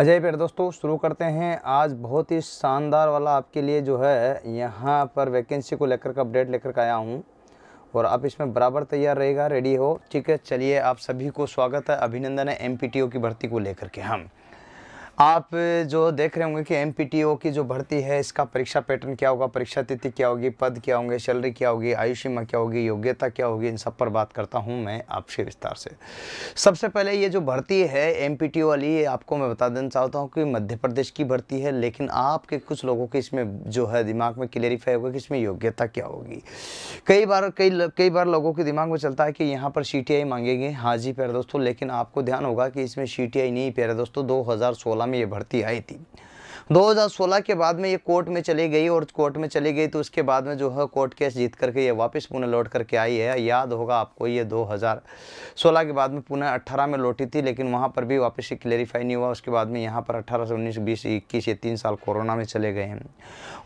अजय पर दोस्तों शुरू करते हैं। आज बहुत ही शानदार वाला आपके लिए जो है यहाँ पर वैकेंसी को लेकर का अपडेट लेकर के आया हूँ और आप इसमें बराबर तैयार रहेगा, रेडी हो, ठीक है। चलिए, आप सभी को स्वागत है, अभिनंदन है एमपीटीओ की भर्ती को लेकर के। हम आप जो देख रहे होंगे कि एमपीटीओ की जो भर्ती है इसका परीक्षा पैटर्न क्या होगा, परीक्षा तिथि क्या होगी, पद क्या होंगे, सैलरी क्या होगी, आयु सीमा क्या होगी, योग्यता क्या होगी, इन सब पर बात करता हूं मैं आपसे विस्तार से। सबसे पहले ये जो भर्ती है एमपीटीओ वाली, ये आपको मैं बता देना चाहता हूं कि मध्य प्रदेश की भर्ती है, लेकिन आपके कुछ लोगों के इसमें जो है दिमाग में क्लेरिफाई होगा कि इसमें योग्यता क्या होगी। कई बार लोगों के दिमाग में चलता है कि यहाँ पर सीटीआई मांगेंगे। हाँ जी प्यारे दोस्तों, लेकिन आपको ध्यान होगा कि इसमें सीटीआई नहीं प्यारे दोस्तों। 2016 में ये भर्ती आई थी। 2016 के बाद में ये कोर्ट में चली गई और कोर्ट में चली गई तो उसके बाद में जो है कोर्ट केस जीत करके ये वापस पुणे लौट करके आई है। याद होगा आपको, ये 2016 के बाद में पुणे 18 में लौटी थी, लेकिन वहाँ पर भी वापस ये क्लेरिफाई नहीं हुआ। उसके बाद में यहाँ पर 18 से 19 20 21 ये 3 साल कोरोना में चले गए हैं।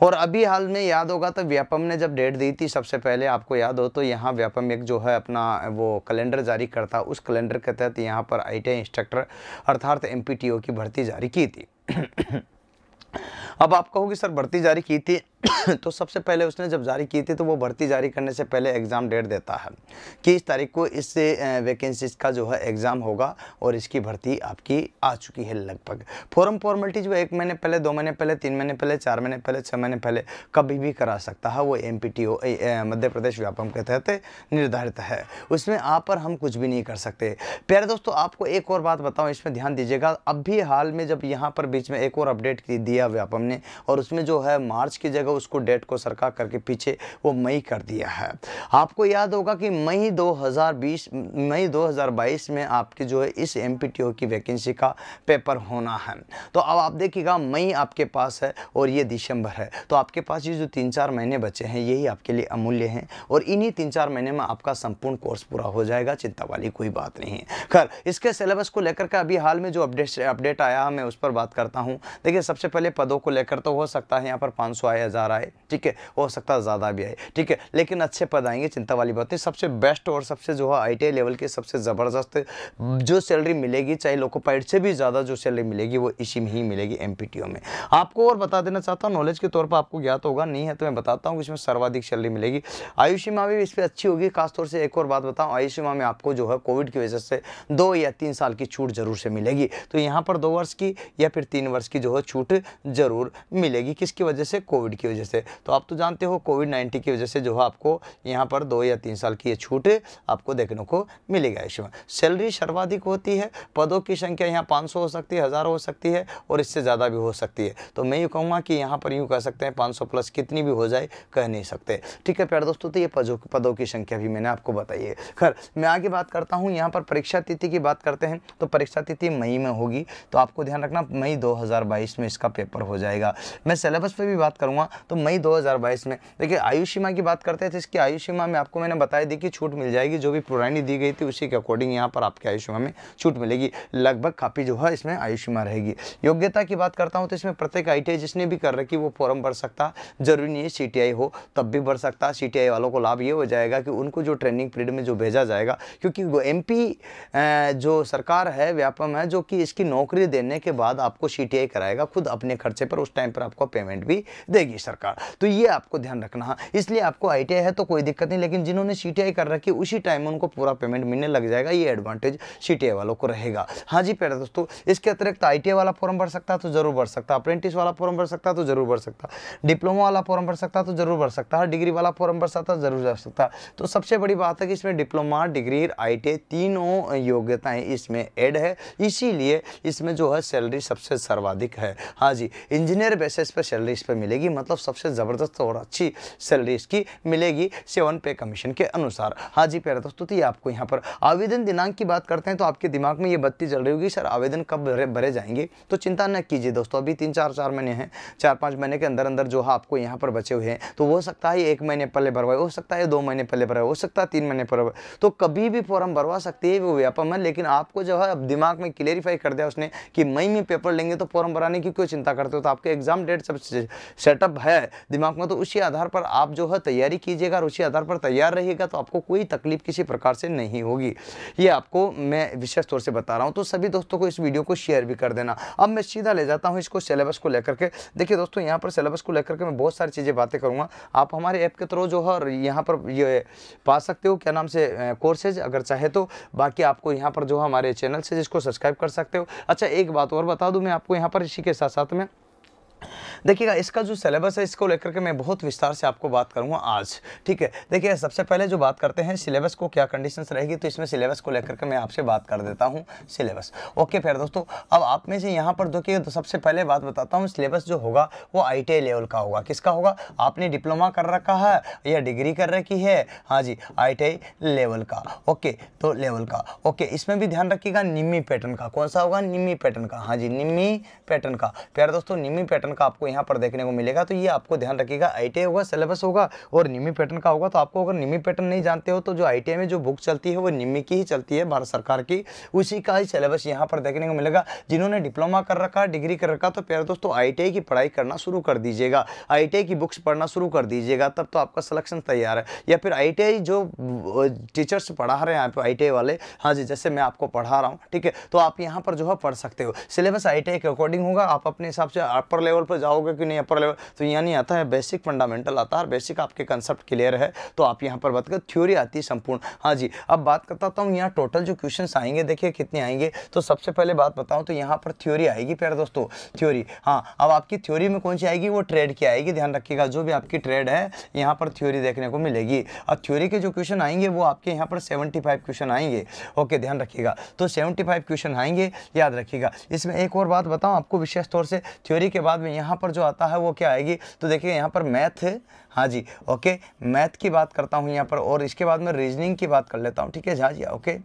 और अभी हाल में याद होगा तो व्यापम ने जब डेट दी थी, सबसे पहले आपको याद हो तो यहाँ व्यापम एक जो है अपना वो कैलेंडर जारी करता, उस कैलेंडर के तहत यहाँ पर ITI इंस्ट्रक्टर अर्थात MPTO की भर्ती जारी की थी। अब आप कहोगे सर भर्ती जारी की थी तो सबसे पहले उसने जब जारी की थी तो वो भर्ती जारी करने से पहले एग्ज़ाम डेट देता है कि इस तारीख को इस वैकेंसीज का जो है एग्ज़ाम होगा और इसकी भर्ती आपकी आ चुकी है। लगभग फॉर्म फॉर्मेलिटी जो 1 महीने पहले, 2 महीने पहले, 3 महीने पहले, 4 महीने पहले, 6 महीने पहले कभी भी करा सकता है। वो MPTO मध्य प्रदेश व्यापम के तहत निर्धारित है, उसमें आप पर हम कुछ भी नहीं कर सकते। प्यारे दोस्तों आपको एक और बात बताऊँ, इसमें ध्यान दीजिएगा। अभी हाल में जब यहाँ पर बीच में एक और अपडेट दिया व्यापम ने और उसमें जो है मार्च की जगह उसको डेट को सरका करके पीछे वो मई कर दिया है। आपको याद होगा कि मई 2022 में आपके जो है इस MPTO की वैकेंसी का पेपर होना है। तो अब आप देखिएगा मई आपके पास है और ये दिसंबर है, तो आपके पास ये जो 3-4 महीने बचे हैं यही आपके लिए अमूल्य हैं और इन्हीं 3-4 महीने में आपका संपूर्ण कोर्स पूरा हो जाएगा। चिंता वाली कोई बात नहीं है। खैर, इसके सिलेबस को लेकर के अभी हाल में जो अपडेट आया मैं उस पर बात करता हूँ। देखिए, सबसे पहले पदों को लेकर तो हो सकता है यहाँ पर 500 आए, 1000 आए, ठीक है, हो सकता है ज़्यादा भी आए, ठीक है, लेकिन अच्छे पद आएंगे, चिंता वाली बात नहीं। सबसे बेस्ट और सबसे जो है ITI लेवल के सबसे ज़बरदस्त जो सैलरी मिलेगी, चाहे लोकोपाइट से भी ज़्यादा जो सैलरी मिलेगी वो इसी में ही मिलेगी MPTO में। आपको और बता देना चाहता हूँ, नॉलेज के तौर पर आपको ज्ञात होगा, नहीं है तो मैं बताता हूँ, इसमें सर्वाधिक सैलरी मिलेगी। आयु सीमा भी इस पर अच्छी होगी। खासतौर से एक और बात बताऊँ, आयु सीमा में आपको जो है कोविड की वजह से 2 या 3 साल की छूट जरूर से मिलेगी। तो यहाँ पर 2 वर्ष की या फिर 3 वर्ष की जो है छूट जरूर मिलेगी। किसकी वजह से? कोविड की वजह से। तो आप तो जानते हो कोविड-19 की वजह से जो है आपको यहाँ पर 2 या 3 साल की ये छूट आपको देखने को मिलेगा। इसमें सैलरी सर्वाधिक होती है। पदों की संख्या यहाँ 500 हो सकती है, 1000 हो सकती है और इससे ज़्यादा भी हो सकती है। तो मैं यूँ कहूँगा कि यहाँ पर यूँ कह सकते हैं 500 प्लस कितनी भी हो जाए कह नहीं सकते, ठीक है प्यारे दोस्तों। तो ये पदों की संख्या भी मैंने आपको बताई है। खैर, मैं आगे बात करता हूँ। यहाँ पर परीक्षा तिथि की बात करते हैं तो परीक्षा तिथि मई में होगी। तो आपको ध्यान रखना मई 2022 में इसका पेपर हो जाएगा। मैं सिलेबस पे भी बात करूंगा तो मई 2022 में। देखिए, आयु सीमा की बात करते हैं तो इसकी आयु सीमा में आपको मैंने बताया दी कि छूट मिल जाएगी। जो भी पुरानी दी गई थी उसी के अकॉर्डिंग यहाँ पर आपके आयु सीमा में छूट मिलेगी। लगभग काफ़ी जो है इसमें आयु सीमा रहेगी। योग्यता की बात करता हूँ तो इसमें प्रत्येक ITI जिसने भी कर रखी वो फॉर्म भर सकता, जरूरी नहीं है CTI हो तब भी भर सकता। CTI वालों को लाभ ये हो जाएगा कि उनको जो ट्रेनिंग पीरियड में जो भेजा जाएगा, क्योंकि MP जो सरकार है व्यापम है जो कि इसकी नौकरी देने के बाद आपको CTI कराएगा खुद अपने खर्चे पर, उस टाइम पर आपको पेमेंट भी देगी सरकार। तो ये आपको ध्यान रखना। इसलिए आपको ITI है तो कोई दिक्कत नहीं, लेकिन जिन्होंने CTI कर रखी उसी टाइम उनको पूरा पेमेंट मिलने लग जाएगा। ये एडवांटेज CTI वालों को रहेगा। हाँ जी प्यारे दोस्तों, इसके अतिरिक्त ITI वाला फॉर्म भर सकता तो जरूर भर सकता, अप्रेंटिस वाला फॉर्म भर सकता तो जरूर भर सकता, डिप्लोमा वाला फॉर्म भर सकता तो जरूर भर सकता, डिग्री वाला फॉर्म भर सकता जरूर भर सकता। तो सबसे बड़ी बात है कि इसमें डिप्लोमा, डिग्री, ITI तीनों योग्यताएँ इसमें एड है, इसीलिए इसमें जो है सैलरी सबसे सर्वाधिक है। हाँ जी, इंजीनियर बेसिस पर सैलरी इस पर मिलेगी, मतलब सबसे ज़बरदस्त और अच्छी सैलरी इसकी मिलेगी 7 पे कमीशन के अनुसार। हाँ जी प्यारे दोस्तों, तो ये आपको यहाँ पर आवेदन दिनांक की बात करते हैं तो आपके दिमाग में ये बत्ती जल रही होगी, सर आवेदन कब भरे जाएंगे। तो चिंता न कीजिए दोस्तों, अभी 3-4 महीने हैं, 4-5 महीने के अंदर अंदर जो है आपको यहाँ पर बचे हुए हैं। तो हो सकता है 1 महीने पहले भरवाए, हो सकता है 2 महीने पहले भरवाए, हो सकता है 3 महीने पर, तो कभी भी फॉर्म भरवा सकती है वो व्यापम है। लेकिन आपको जो है अब दिमाग में क्लेरिफाई कर दिया उसने कि मई में पेपर लेंगे तो फॉर्म भराने की कोई चिंता करते हो तो आपके एग्जाम डेट सब सेटअप है दिमाग में, तो उसी आधार पर आप जो है तैयारी कीजिएगा और उसी आधार पर तैयार रहिएगा, तो आपको कोई तकलीफ किसी प्रकार से नहीं होगी। ये आपको मैं विशेष तौर से बता रहा हूँ। तो सभी दोस्तों को इस वीडियो को शेयर भी कर देना। अब मैं सीधा ले जाता हूँ इसको सिलेबस को लेकर के। देखिए दोस्तों, यहाँ पर सिलेबस को लेकर के मैं बहुत सारी चीज़ें बातें करूँगा। आप हमारे ऐप के थ्रू जो है यहाँ पर ये पा सकते हो, क्या नाम से, कोर्सेज अगर चाहे तो। बाकी आपको यहाँ पर जो हमारे चैनल से जिसको सब्सक्राइब कर सकते हो। अच्छा, एक बात और बता दूं मैं आपको यहाँ पर, इसी के साथ साथ में देखिएगा इसका जो सिलेबस है इसको लेकर के मैं बहुत विस्तार से आपको बात करूंगा आज, ठीक है। देखिए सबसे पहले जो बात करते हैं सिलेबस को क्या कंडीशंस रहेगी, तो इसमें सिलेबस को लेकर के मैं आपसे बात कर देता हूं। सिलेबस ओके फिर दोस्तों, अब आप में से यहाँ पर देखिए तो सबसे पहले बात बताता हूँ, सिलेबस जो होगा वो ITI लेवल का होगा। किसका होगा? आपने डिप्लोमा कर रखा है या डिग्री कर रखी है, हाँ जी, ITI लेवल का। ओके, तो लेवल का ओके, इसमें भी ध्यान रखिएगा निम्मी पैटर्न का। कौन सा होगा? निम्मी पैटर्न का, हाँ जी, निम्मी पैटर्न का। प्यारे दोस्तों, निम्मी पैटर्न का आपको यहां पर देखने को मिलेगा, तो ये आपको ध्यान रखिएगा। ITI होगा, सिलेबस होगा और निम्मी पैटर्न का होगा। तो आपको अगर निम्मी पैटर्न नहीं जानते हो तो जो ITI में जो बुक चलती है वो निम्मी की ही चलती है, भारत सरकार की, उसी का ही सिलेबस यहां पर देखने को मिलेगा। जिन्होंने डिप्लोमा कर रखा, डिग्री कर रखा, तो प्यारे दोस्तों ITI की पढ़ाई करना शुरू कर दीजिएगा, ITI की बुक्स पढ़ना शुरू कर दीजिएगा, तब तो आपका सिलेक्शन तैयार है। या फिर ITI जो टीचर्स पढ़ा रहे हैं यहाँ पे, ITI वाले, हाँ जी, जैसे मैं आपको पढ़ा रहा हूँ, ठीक है, तो आप यहाँ पर जो है पढ़ सकते हो। सिलेबस ITI के अकॉर्डिंग होगा। आप अपने हिसाब से अपर लेवल पर जाओगे कि नहीं, अपर लेवल तो यहाँ नहीं आता है, बेसिक फंडामेंटल आता है, बेसिक आपके कंसेप्ट क्लियर है तो आप यहाँ पर बात कर, थ्योरी आती है संपूर्ण, हाँ जी। अब बात करता हूँ यहाँ टोटल जो क्वेश्चंस आएंगे, देखिए कितने आएंगे। तो सबसे पहले बात बताऊँ तो यहाँ पर थ्योरी आएगी प्यारे दोस्तों, थ्योरी, हाँ। अब आपकी थ्योरी में कौन सी आएगी? वो ट्रेड की आएगी, ध्यान रखिएगा। जो भी आपकी ट्रेड है यहाँ पर थ्योरी देखने को मिलेगी। और थ्योरी के जो क्वेश्चन आएंगे वो आपके यहाँ पर 75 क्वेश्चन आएंगे, ओके, ध्यान रखिएगा। तो 75 क्वेश्चन आएंगे, याद रखिएगा। इसमें एक और बात बताऊँ आपको विशेष तौर से, थ्योरी के बाद में यहाँ पर जो आता है वो क्या आएगी? तो देखिए यहाँ पर मैथ, हाँ जी, ओके, मैथ की बात करता हूँ यहाँ पर, और इसके बाद में रीजनिंग की बात कर लेता हूँ, ठीक है, हाँ जी, ओके,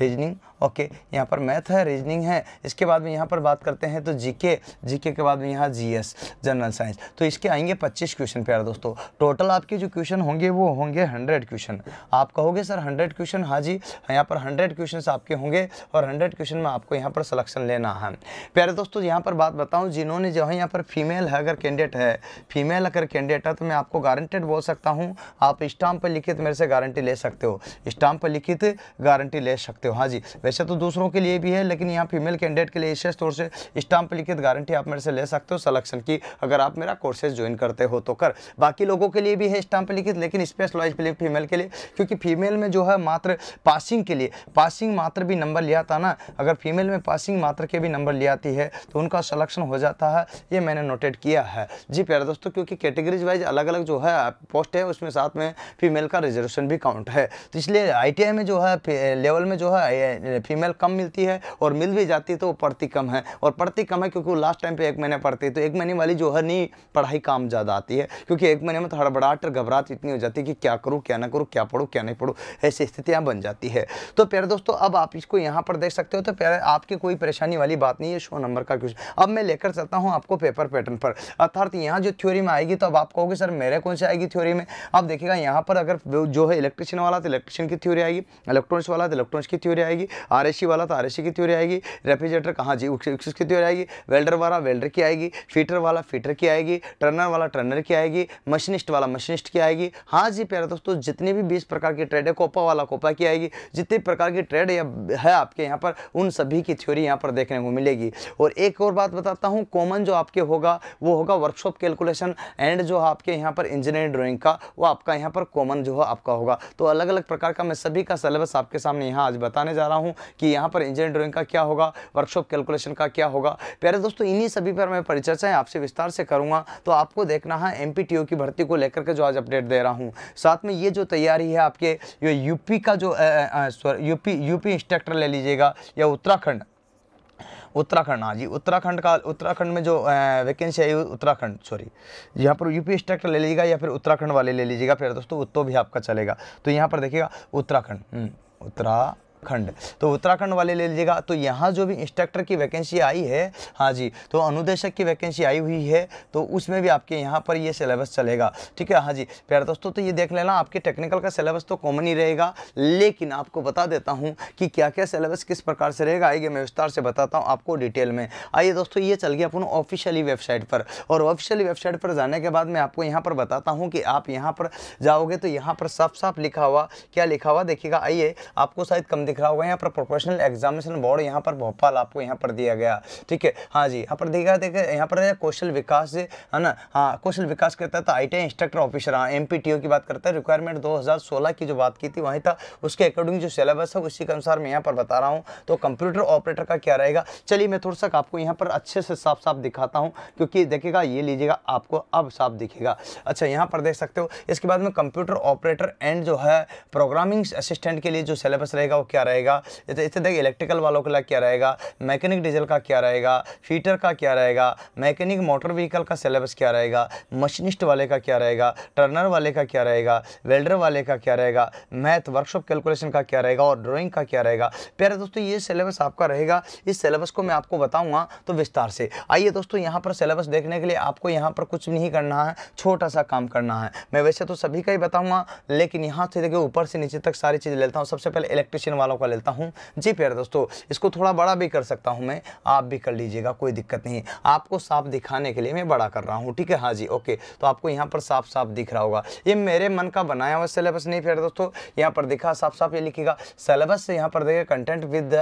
रीजनिंग, ओके, यहाँ पर मैथ है, रीजनिंग है। इसके बाद में यहाँ पर बात करते हैं तो जीके, जीके के बाद में यहाँ GS, जनरल साइंस। तो इसके आएंगे 25 क्वेश्चन प्यारे दोस्तों। टोटल आपके जो क्वेश्चन होंगे वो होंगे 100 क्वेश्चन। आप कहोगे सर 100 क्वेश्चन, हाँ जी, यहाँ पर 100 क्वेश्चन आपके होंगे और 100 क्वेश्चन में आपको यहाँ पर सिलेक्शन लेना है। प्यारे दोस्तों, यहाँ पर बात बताऊँ, जिन्होंने जो है यहाँ पर फीमेल है, अगर कैंडिडेट है, फीमेल अगर कैंडिडेट है तो मैं आपको गारंटेड बोल सकता हूँ, आप स्टाम्प पर लिखित मेरे से गारंटी ले सकते हो, स्टाम्प पर लिखित गारंटी ले सकते हो, हाँ जी। वैसे तो दूसरों के लिए भी है, लेकिन यहाँ फीमेल कैंडिडेट के लिए विशेष तौर से स्टाम्प लिखित गारंटी आप मेरे से ले सकते हो सिलेक्शन की, अगर आप मेरा कोर्सेज ज्वाइन करते हो तो। कर बाकी लोगों के लिए भी है स्टाम्प लिखित, लेकिन स्पेशल वाइज फीमेल के लिए, क्योंकि फीमेल में जो है मात्र पासिंग के लिए, पासिंग मात्र भी नंबर लिया था ना, अगर फीमेल में पासिंग मात्र के भी नंबर ले आती है तो उनका सिलेक्शन हो जाता है। ये मैंने नोटेड किया है जी प्यारे दोस्तों, क्योंकि कैटेगरीज वाइज अलग अलग जो है पोस्ट है, उसमें साथ में फीमेल का रिजर्वेशन भी काउंट है। तो इसलिए ITI में जो है लेवल में जो है फीमेल कम मिलती है, और मिल भी जाती है तो वो पढ़ती कम है, और पढ़ती कम है क्योंकि वो लास्ट टाइम पे 1 महीने पढ़ती है, तो 1 महीने वाली जो है नहीं पढ़ाई काम ज़्यादा आती है, क्योंकि 1 महीने में तो हड़बड़ाहट और घबराहट इतनी हो जाती है कि क्या करूँ, क्या ना करूँ, क्या पढ़ूँ, क्या नहीं पढ़ूँ, ऐसी स्थितियाँ बन जाती है। तो प्यारे दोस्तों, अब आप इसको यहाँ पर देख सकते हो, तो प्यारे आपकी कोई परेशानी वाली बात नहीं है। 100 नंबर का क्वेश्चन अब मैं लेकर चलता हूँ आपको पेपर पैटर्न पर, अर्थात यहाँ जो थ्योरी में आएगी, तो अब आप कहोगे सर मेरे कौन से आएगी थ्योरी में? आप देखिएगा यहाँ पर, अगर जो है इलेक्ट्रिशियन वाला तो इलेक्ट्रिशियन की थ्योरी आएगी, इलेक्ट्रॉनिक्स वाला तो इलेक्ट्रॉनिक्स की थ्योरी आएगी, RAC वाला तो RAC की थ्योरी आएगी, रेफ्रिजरेटर कहाँ जी UX की थ्योरी आएगी, वेल्डर वाला वेल्डर की आएगी, फीटर वाला फीटर की आएगी, टर्नर वाला टर्नर की आएगी, मशीनिस्ट वाला मशीनिस्ट की आएगी, हाँ जी। प्यारे दोस्तों, जितने भी 20 प्रकार की ट्रेड है, कोपा वाला कोपा की आएगी, जितने प्रकार की ट्रेड है आपके यहाँ पर, उन सभी की थ्योरी यहाँ पर देखने को मिलेगी। और एक और बात बताता हूँ, कॉमन जो आपके होगा वो होगा वर्कशॉप कैलकुलेशन एंड जो आपके यहाँ पर इंजीनियरिंग ड्राइंग का, वो आपका यहाँ पर कॉमन जो है आपका होगा। तो अलग अलग प्रकार का मैं सभी का सिलेबस आपके सामने यहाँ आज बताने जा रहा हूँ कि यहाँ पर इंजीनियर ड्राइंग का क्या होगा, वर्कशॉप कैलकुलेशन का क्या होगा। प्यारे दोस्तों, इन्हीं सभी पर मैं परिचर्चाएं आपसे विस्तार से करूँगा। तो आपको देखना है MPTO की भर्ती को लेकर के जो आज अपडेट दे रहा हूँ, साथ में ये जो तैयारी है आपके यूपी का जो यूपी इंस्ट्रक्टर ले लीजिएगा, या उत्तराखंड, हाँ जी, उत्तराखंड का, उत्तराखंड में जो वैकेंसी आई, उत्तराखंड सॉरी, यहाँ पर यूपी स्टेट ले लीजिएगा या फिर उत्तराखंड वाले ले लीजिएगा प्यारे दोस्तों, तो भी आपका चलेगा। तो यहाँ पर देखिएगा उत्तराखंड खंड, तो उत्तराखंड वाले ले लीजिएगा। तो यहाँ जो भी इंस्ट्रक्टर की वैकेंसी आई है, हाँ जी, तो अनुदेशक की वैकेंसी आई हुई है, तो उसमें भी आपके यहाँ पर ये सिलेबस चलेगा, ठीक है। हाँ जी प्यारे दोस्तों, तो ये देख लेना आपके टेक्निकल का सिलेबस तो कॉमन ही रहेगा, लेकिन आपको बता देता हूँ कि क्या क्या सिलेबस किस प्रकार से रहेगा, आइए मैं विस्तार से बताता हूँ आपको डिटेल में। आइए दोस्तों, ये चल गया अपन ऑफिशियली वेबसाइट पर, और ऑफिशियली वेबसाइट पर जाने के बाद मैं आपको यहाँ पर बताता हूँ कि आप यहाँ पर जाओगे तो यहाँ पर साफ साफ लिखा हुआ, क्या लिखा हुआ देखिएगा, आइए आपको शायद कम दिख रहा होगा, यहाँ पर प्रोफेशनल एग्जामिनेशन बोर्ड यहाँ पर भोपाल आपको यहाँ पर दिया गया, ठीक है। हाँ जी, यहाँ पर देखा देखिए, यहाँ पर कौशल विकास है ना, हाँ कौशल विकास करता था ITI इंस्ट्रक्टर ऑफिसर, हाँ MPTO की बात करता है, रिक्वायरमेंट 2016 की जो बात की थी वहीं था, उसके अकॉर्डिंग जो सिलेबस है उसी के अनुसार मैं यहाँ पर बता रहा हूँ। तो कंप्यूटर ऑपरेटर का क्या रहेगा, चलिए मैं थोड़ा सा आपको यहाँ पर अच्छे से साफ साफ दिखाता हूँ, क्योंकि देखिएगा ये लीजिएगा आपको अब साफ दिखेगा। अच्छा, यहाँ पर देख सकते हो, इसके बाद में कंप्यूटर ऑपरेटर एंड जो है प्रोग्रामिंग असिस्टेंट के लिए जो सिलेबस रहेगा वो क्या रहेगा, इसे देखिए, इलेक्ट्रिकल वालों का क्या रहेगा, मैकेनिक डीजल का क्या रहेगा, फीटर का क्या रहेगा, मैकेनिक मोटर व्हीकल का सिलेबस क्या रहेगा, मशीनिस्ट वाले का क्या रहेगा, टर्नर वाले का क्या रहेगा, वेल्डर वाले का क्या रहेगा, मैथ वर्कशॉप कैलकुलेशन का क्या रहेगा, और ड्राइंग का क्या रहेगा। प्यारे दोस्तों, ये सिलेबस आपका रहेगा, इस सिलेबस को मैं आपको बताऊँगा तो विस्तार से। आइए दोस्तों, यहाँ पर सिलेबस देखने के लिए आपको यहाँ पर कुछ नहीं करना है, छोटा सा काम करना है। मैं वैसे तो सभी का ही बताऊँगा, लेकिन यहाँ से देखिए ऊपर से नीचे तक सारी चीज़ें लेता हूँ। सबसे पहले इलेक्ट्रिशियन वालों का लेता हूँ। जी प्यारे दोस्तों, इसको थोड़ा बड़ा भी कर सकता हूँ मैं, आप भी कर लीजिएगा, कोई दिक्कत नहीं, आपको साफ दिखाने के लिए मैं बड़ा कर रहा हूँ, ठीक है। हाँ जी ओके, तो आपको यहाँ पर साफ साफ दिख रहा होगा, ये मेरे मन का बनाया हुआ सिलेबस नहीं प्यारे दोस्तों। यहाँ पर दिखा साफ साफ, ये लिखेगा सिलेबस, यहाँ पर देखेगा कंटेंट विद,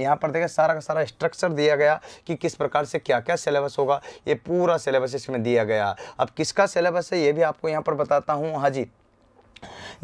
यहाँ पर देखेगा सारा का सारा स्ट्रक्चर दिया गया कि किस प्रकार से क्या क्या सिलेबस होगा, ये पूरा सिलेबस इसमें दिया गया। अब किसका सिलेबस है ये भी आपको यहाँ पर बताता हूँ। हाँ जी,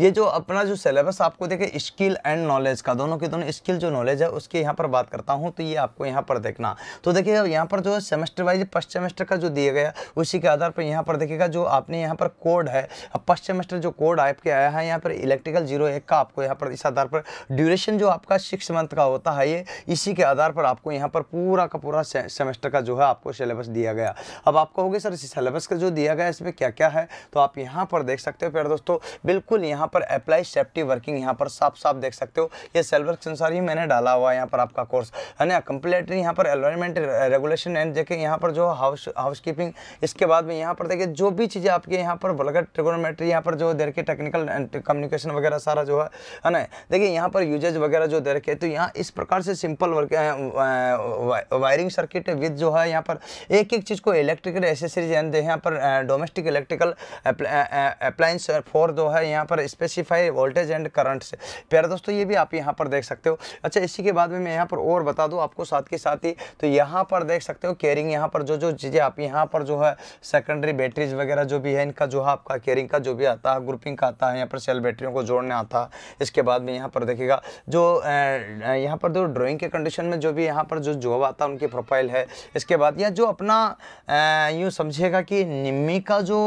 ये जो अपना जो सिलेबस आपको देखे स्किल एंड नॉलेज का, दोनों के दोनों स्किल जो नॉलेज है उसके यहाँ पर बात करता हूँ, तो ये आपको यहाँ पर देखना। तो देखिएगा यहाँ पर जो सेमेस्टर वाइज फर्स्ट सेमेस्टर का जो दिया गया उसी के आधार पर यहाँ पर देखिएगा जो आपने यहाँ पर कोड है, अब फर्स्ट सेमेस्टर जो कोड आपके आया है यहाँ पर इलेक्ट्रिकल 01 का, आपको यहाँ पर इस आधार पर ड्यूरेशन जो आपका 6 मंथ का होता है, ये इसी के आधार पर आपको यहाँ पर पूरा का पूरा सेमेस्टर का जो है आपको सिलेबस दिया गया। अब आप कहोगे सर सिलेबस का जो दिया गया इसमें क्या क्या है, तो आप यहाँ पर देख सकते हो प्यारे दोस्तों, बिल्कुल यहाँ पर अप्लाई सेफ्टी वर्किंग यहाँ पर साफ साफ देख सकते हो, ये सिलेबस के अनुसार ही मैंने डाला हुआ है यहाँ पर आपका कोर्स है ना। कंप्लीटली यहाँ पर एनवायरमेंट रेगुलेशन एंड देखिए यहाँ पर जो हाउसकीपिंग, इसके बाद में यहाँ पर देखिए जो भी चीज़ें आपके यहाँ पर वल्गर ट्रिगोनोमेट्री, यहाँ पर जो देर के टेक्निकल कम्युनिकेशन वगैरह सारा जो है ना, देखिए यहाँ पर यूजेज वगैरह जो देर के, तो यहाँ इस प्रकार से सिंपल वायरिंग सर्किट विद जो है यहाँ पर एक एक चीज़ को इलेक्ट्रिकल एसेसरीज एंड यहाँ पर डोमेस्टिक इलेक्ट्रिकल अप्लायंस फॉर जो है यहाँ पर स्पेसिफाई वोल्टेज एंड करंट्स। प्यारे दोस्तों, ये भी आप यहाँ पर देख सकते हो। अच्छा, इसी के बाद में मैं यहाँ पर और बता दूँ आपको साथ के साथ ही, तो यहाँ पर देख सकते हो केयरिंग, यहाँ पर जो जो चीज़ें आप यहाँ पर जो है सेकेंडरी बैटरीज वगैरह जो भी है इनका जो है आपका केयरिंग का जो भी आता है, ग्रुपिंग का आता है, यहाँ पर सेल बैटरियों को जोड़ने आता है। इसके बाद में यहाँ पर देखिएगा जो यहाँ पर जो ड्राइंग के कंडीशन में जो भी यहाँ पर जो जॉब आता है उनकी प्रोफाइल है। इसके बाद यह जो अपना यूँ समझिएगा कि निम्मी का जो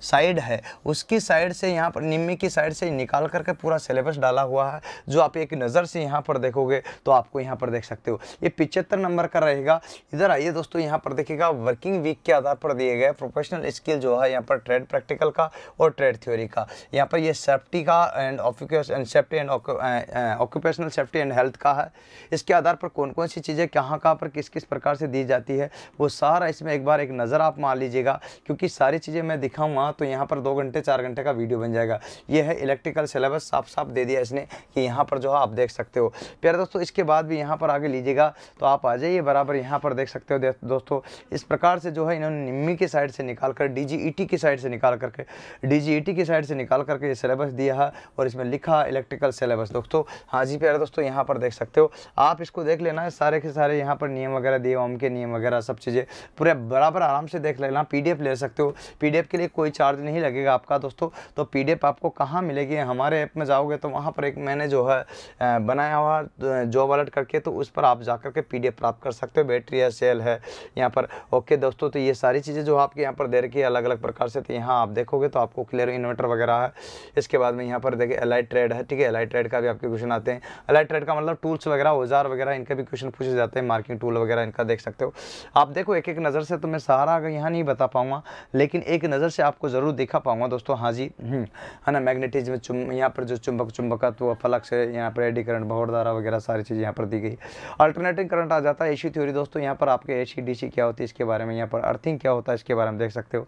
साइड है उसकी साइड से यहाँ पर निम्मी की साइड से निकाल करके पूरा सिलेबस डाला हुआ है, जो आप एक नज़र से यहाँ पर देखोगे तो आपको यहाँ पर देख सकते हो। ये 75 नंबर का रहेगा। इधर आइए दोस्तों, यहाँ पर देखिएगा वर्किंग वीक के आधार पर दिए गए प्रोफेशनल स्किल जो है यहाँ पर ट्रेड प्रैक्टिकल का और ट्रेड थ्योरी का, यहाँ पर ये सेफ्टी का and safety and occupational safety and health का है। इसके आधार पर कौन कौन सी चीज़ें कहाँ पर किस किस प्रकार से दी जाती है वो सारा इसमें एक बार एक नज़र आप मान लीजिएगा, क्योंकि सारी चीज़ें मैं दिखाऊँगा तो यहाँ पर 2 घंटे 4 घंटे का वीडियो बन जाएगा। ये है इलेक्ट्रिकल सिलेबस, साफ साफ दे दिया इसने कि यहाँ पर जो है आप देख सकते हो प्यारे दोस्तों। इसके बाद भी यहाँ पर आगे लीजिएगा तो आप आ जाइए, बराबर यहाँ पर देख सकते हो दोस्तों। इस प्रकार से जो है इन्होंने निम्मी की साइड से निकाल कर DGT की साइड से निकाल करके ये सिलेबस दिया है और इसमें लिखा इलेक्ट्रिकल सिलेबस दोस्तों। हाँ जी प्यारे दोस्तों, यहाँ पर देख सकते हो आप, इसको देख लेना सारे के सारे यहाँ पर नियम वगैरह दिए, ओम के नियम वगैरह सब चीज़ें पूरे बराबर आराम से देख लेना। PDF ले सकते हो, PDF के लिए कोई चार्ज नहीं लगेगा आपका दोस्तों। तो PDF आपको कहाँ मिलेगी, हमारे ऐप में जाओगे तो वहाँ पर एक मैंने जो है बनाया हुआ जॉब अलर्ट करके, तो उस पर आप जाकर के PDF प्राप्त कर सकते हो। बैटरी है, सेल है यहाँ पर। ओके दोस्तों, तो ये सारी चीज़ें जो आपके यहाँ पर दे रखी है अलग अलग प्रकार से, तो यहाँ आप देखोगे तो आपको क्लियर इन्वर्टर वगैरह है। इसके बाद में यहाँ पर देखिए एलाइड ट्रेड है, ठीक है। एलाइड ट्रेड का भी आपके क्वेश्चन आते हैं। एलाइड ट्रेड का मतलब टूल्स वगैरह, औजार वगैरह, इनके भी क्वेश्चन पूछे जाते हैं। मार्किंग टूल वगैरह इनका देख सकते हो आप। देखो एक एक नज़र से तो मैं सारा यहाँ नहीं बता पाऊँगा, लेकिन एक नज़र से आपको ज़रूर दिखा पाऊँगा दोस्तों। हाँ जी है ना, मैग्नेट प्रॉपर्टीज में यहाँ पर जो चुंबकत्व, फलक्स है, यहाँ पर एडी करंट, बहुर धारा वगैरह सारी चीज़ यहाँ पर दी गई। अल्टरनेटिंग करंट आ जाता है एसी थ्योरी दोस्तों, यहाँ पर आपके एसी डीसी क्या होती है इसके बारे में, यहाँ पर अर्थिंग क्या होता है इसके बारे में देख सकते हो।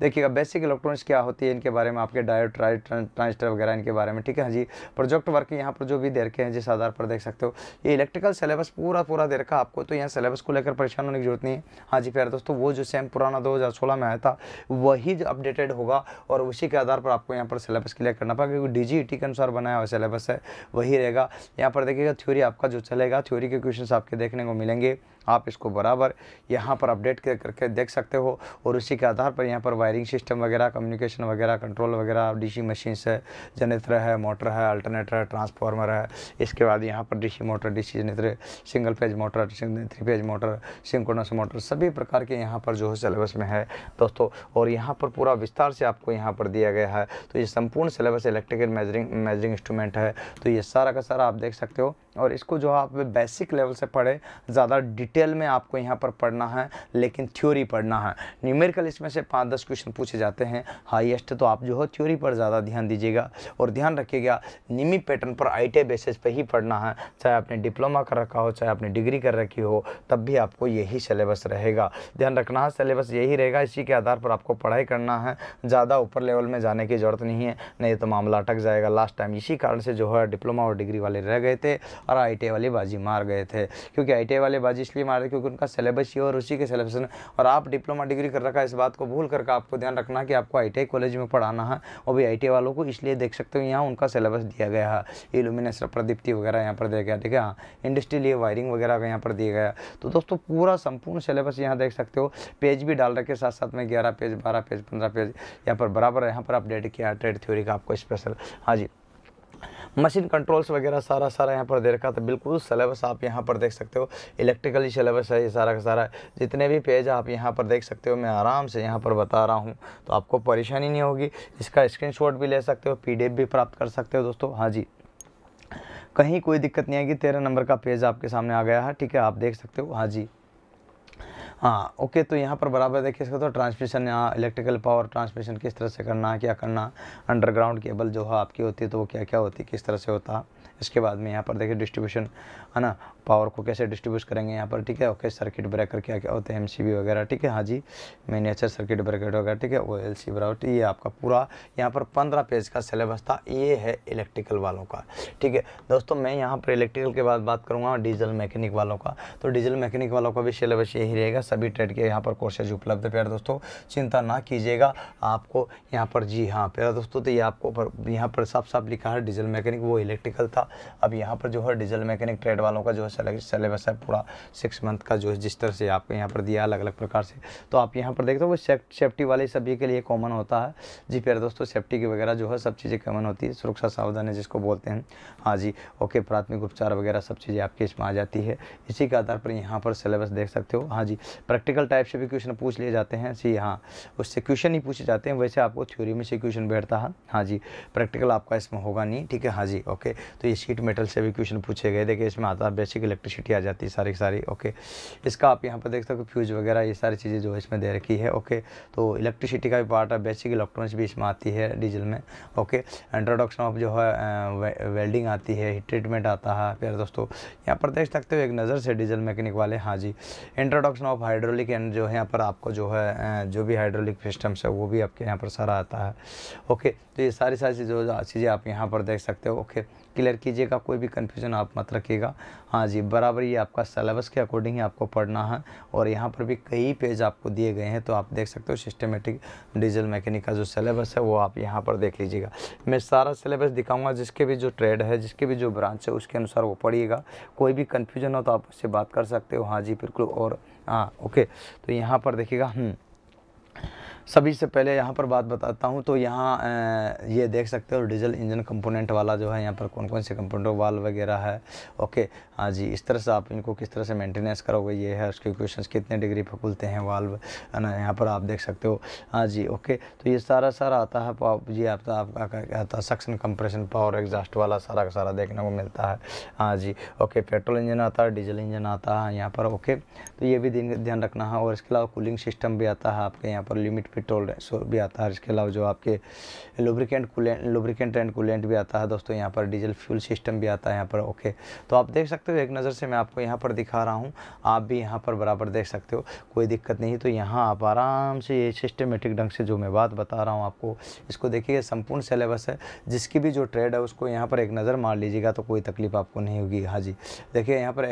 देखिएगा बेसिक इलेक्ट्रॉनिक्स क्या होती है इनके बारे में, आपके डायोड ट्रांजिस्टर वगैरह इनके बारे में, ठीक है जी। प्रोजेक्ट वर्क यहाँ पर जो भी दे रखे हैं जिस आधार पर देख सकते हो, ये इलेक्ट्रिकल सिलेबस पूरा दे रखा आपको, तो यहाँ सिलेबस को लेकर परेशान होने की जरूरत नहीं है। हाँ जी प्यारे दोस्तों, वो जो सेम पुराना 2016 में आया था वही अपडेटेड होगा और उसी के आधार पर आपको यहाँ पर सिलेबस क्लियर करना पड़ेगा, क्योंकि डीजीटी के अनुसार बनाया हुआ सिलेबस है वही रहेगा। यहाँ पर देखिएगा थ्योरी आपका जो चलेगा, थ्योरी के क्वेश्चन आपके देखने को मिलेंगे, आप इसको बराबर यहाँ पर अपडेट करके देख सकते हो और उसी के आधार पर यहाँ पर वायरिंग सिस्टम वगैरह, कम्युनिकेशन वगैरह, कंट्रोल वगैरह, डीसी मशीन्स है, जनरेटर है, मोटर है, अल्टरनेटर है, ट्रांसफार्मर है, इसके बाद यहाँ पर DC motor, DC generator, single phase motor, three phase motor, synchronous motor, सभी प्रकार के यहाँ पर जो है सिलेबस में है दोस्तों, और यहाँ पर पूरा विस्तार से आपको यहाँ पर दिया गया है। तो ये संपूर्ण सिलेबस इलेक्ट्रिकल मेजरिंग इंस्ट्रूमेंट है, तो ये सारा का सारा आप देख सकते हो और इसको जो आप बेसिक लेवल से पढ़े, ज़्यादा डिटेल में आपको यहाँ पर पढ़ना है लेकिन थ्योरी पढ़ना है। न्यूमेरिकल इसमें से 5-10 क्वेश्चन पूछे जाते हैं हाईएस्ट, तो आप जो है थ्योरी पर ज़्यादा ध्यान दीजिएगा और ध्यान रखिएगा निम्मी पैटर्न पर ITI बेसिस पे ही पढ़ना है, चाहे आपने डिप्लोमा कर रखा हो, चाहे आपने डिग्री कर रखी हो, तब भी आपको यही सिलेबस रहेगा। ध्यान रखना है सिलेबस यही रहेगा, इसी के आधार पर आपको पढ़ाई करना है, ज़्यादा ऊपर लेवल में जाने की ज़रूरत नहीं है, नहीं तो मामला अटक जाएगा। लास्ट टाइम इसी कारण से जो है डिप्लोमा और डिग्री वाले रह गए थे और ITI वाले बाजी मार गए थे, क्योंकि ITI वाले बाजी इसलिए मार रहे क्योंकि उनका सिलेबस ये और उसी के सिलेबस में, और आप डिप्लोमा डिग्री कर रखा है। इस बात को भूल करके आपको ध्यान रखना कि आपको ITI कॉलेज में पढ़ाना है, और भी ITI वालों को इसलिए देख सकते हो यहाँ उनका सिलेबस दिया गया है, इल्यूमिनेशन, प्रदीप्ति वगैरह यहाँ पर दिया गया, ठीक है। हाँ, इंडस्ट्रियल वायरिंग वगैरह का यहाँ पर दिया गया। तो दोस्तों पूरा संपूर्ण सिलेबस यहाँ देख सकते हो, पेज भी डाल रखे साथ साथ में, 11 पेज, 12 पेज, 15 पेज यहाँ पर बराबर यहाँ पर अपडेट किया ट्रेड थ्योरी का आपको स्पेशल। हाँ जी, मशीन कंट्रोल्स वगैरह सारा यहाँ पर दे रखा था, बिल्कुल सिलेबस आप यहाँ पर देख सकते हो, इलेक्ट्रिकली सिलेबस है ये सारा का सारा, जितने भी पेज आप यहाँ पर देख सकते हो, मैं आराम से यहाँ पर बता रहा हूँ तो आपको परेशानी नहीं होगी। इसका स्क्रीनशॉट भी ले सकते हो, PDF भी प्राप्त कर सकते हो दोस्तों। हाँ जी, कहीं कोई दिक्कत नहीं आएगी। 13 नंबर का पेज आपके सामने आ गया है, ठीक है, आप देख सकते हो। हाँ जी, हाँ ओके, तो यहाँ पर बराबर देखिए इसका, तो ट्रांसमिशन, यहाँ इलेक्ट्रिकल पावर ट्रांसमिशन किस तरह से करना है, क्या करना, अंडरग्राउंड केबल जो है आपकी होती है तो वो क्या क्या होती है, किस तरह से होता है। इसके बाद में यहाँ पर देखिए डिस्ट्रीब्यूशन है ना, पावर को कैसे डिस्ट्रीब्यूट करेंगे यहाँ पर, ठीक है ओके। सर्किट ब्रेकर क्या क्या होते हैं, MCB वगैरह, ठीक है। हाँ जी, मिनिएचर सर्किट ब्रेकर वगैरह, ठीक है, OLC ब्राउट, ये आपका पूरा यहाँ पर 15 पेज का सिलेबस था, ये है इलेक्ट्रिकल वालों का, ठीक है दोस्तों। मैं यहाँ पर इलेक्ट्रिकल के बाद बात करूँगा डीजल मैकेनिक वालों का, तो डीजल मैकेनिक वालों का भी सिलेबस यही रहेगा, सभी ट्रेड के यहाँ पर कोर्सेज उपलब्ध है प्यारे दोस्तों, चिंता ना कीजिएगा आपको यहाँ पर। जी हाँ प्यारे दोस्तों, तो ये आपको यहाँ पर साफ लिखा है डीजल मैकेनिक, वो इलेक्ट्रिकल था। अब यहाँ पर जो है डीजल मैकेनिक ट्रेड वालों का जो है सिलेबस है पूरा 6 मंथ का, जो है जिस तरह से आपको यहाँ पर दिया अलग अलग प्रकार से, तो आप यहाँ पर देखते हो वो सेफ्टी वाले सभी के लिए कॉमन होता है। जी प्यारे दोस्तों, सेफ्टी की वगैरह जो है सब चीज़ें कॉमन होती है, सुरक्षा सावधानी जिसको बोलते हैं। हाँ जी ओके, प्राथमिक उपचार वगैरह सब चीज़ें आपके इसमें आ जाती है, इसी के आधार पर यहाँ पर सिलेबस देख सकते हो। हाँ जी, प्रैक्टिकल टाइप से भी क्वेश्चन पूछ लिए जाते हैं। जी हाँ, उससे क्वेश्चन ही पूछे जाते हैं, वैसे आपको थ्योरी में से क्वेश्चन बैठता है। हाँ जी, प्रैक्टिकल आपका इसमें होगा नहीं, ठीक है। हाँ जी ओके, तो ये शीट मेटल से भी क्वेश्चन पूछे गए, देखिए इसमें आता है बेसिक इलेक्ट्रिसिटी आ जाती है सारी ओके। इसका आप यहाँ पर देख सकते हो फ्यूज वगैरह ये सारी चीज़ें जो इसमें दे रखी है ओके, तो इलेक्ट्रिसिटी का भी पार्ट है, बेसिक इलेक्ट्रॉनिक्स भी इसमें आती है डीजल में ओके। इंट्रोडक्शन ऑफ जो है वेल्डिंग आती है, हीट ट्रीटमेंट आता है प्यारे दोस्तों, यहाँ पर देख सकते हो एक नज़र से डीजल मैकेनिक वाले। हाँ जी, इंट्रोडक्शन ऑफ हाइड्रोलिक एंड जो है यहाँ पर आपको जो है जो भी हाइड्रोलिक सिस्टम्स है वो भी आपके यहाँ पर सारा आता है ओके। तो ये सारी चीज़ें आप यहाँ पर देख सकते हो ओके, क्लियर कीजिएगा, कोई भी कन्फ्यूजन आप मत रखिएगा। हाँ जी, बराबर ये आपका सिलेबस के अकॉर्डिंग ही आपको पढ़ना है, और यहाँ पर भी कई पेज आपको दिए गए हैं, तो आप देख सकते हो सिस्टमेटिक डीजल मैकेनिक का जो सिलेबस है वो आप यहाँ पर देख लीजिएगा। मैं सारा सिलेबस दिखाऊंगा, जिसके भी जो ट्रेड है, जिसके भी जो ब्रांच है, उसके अनुसार वो पढ़िएगा, कोई भी कन्फ्यूजन हो तो आप उससे बात कर सकते हो। हाँ जी बिल्कुल, और हाँ ओके, तो यहाँ पर देखिएगा सभी से पहले यहाँ पर बात बताता हूँ, तो यहाँ ये देख सकते हो डीजल इंजन कंपोनेंट वाला जो है यहाँ पर कौन कौन से कंपोनेंट वाल्व वगैरह है ओके। हाँ जी, इस तरह से आप इनको किस तरह से मेंटेनेंस करोगे ये है, उसके क्वेश्चंस कितने डिग्री पर खुलते हैं वाल्व है ना, यहाँ पर आप देख सकते हो। हाँ जी ओके, तो ये सारा आता है, ये आपका सक्शन कंप्रेशन पावर एग्जास्ट वाला सारा देखने को मिलता है। हाँ जी ओके, पेट्रोल इंजन आता है, डीजल इंजन आता है यहाँ पर ओके, तो ये भी ध्यान रखना है, और इसके अलावा कूलिंग सिस्टम भी आता है आपके यहाँ पर, लिमिट पेट्रोल भी आता है। इसके अलावा जो आपके लुब्रिकेंट एंड कूलेंट भी आता है दोस्तों, यहाँ पर डीजल फ्यूल सिस्टम भी आता है यहाँ पर। ओके, तो आप देख सकते हो एक नज़र से मैं आपको यहाँ पर दिखा रहा हूँ, आप भी यहाँ पर बराबर देख सकते हो, कोई दिक्कत नहीं। तो यहाँ आप आराम से ये सिस्टमेटिक ढंग से जो मैं बात बता रहा हूँ आपको, इसको देखिए संपूर्ण सिलेबस है, जिसकी भी जो ट्रेड है उसको यहाँ पर एक नज़र मार लीजिएगा तो कोई तकलीफ आपको नहीं होगी। हाँ जी, देखिए यहाँ पर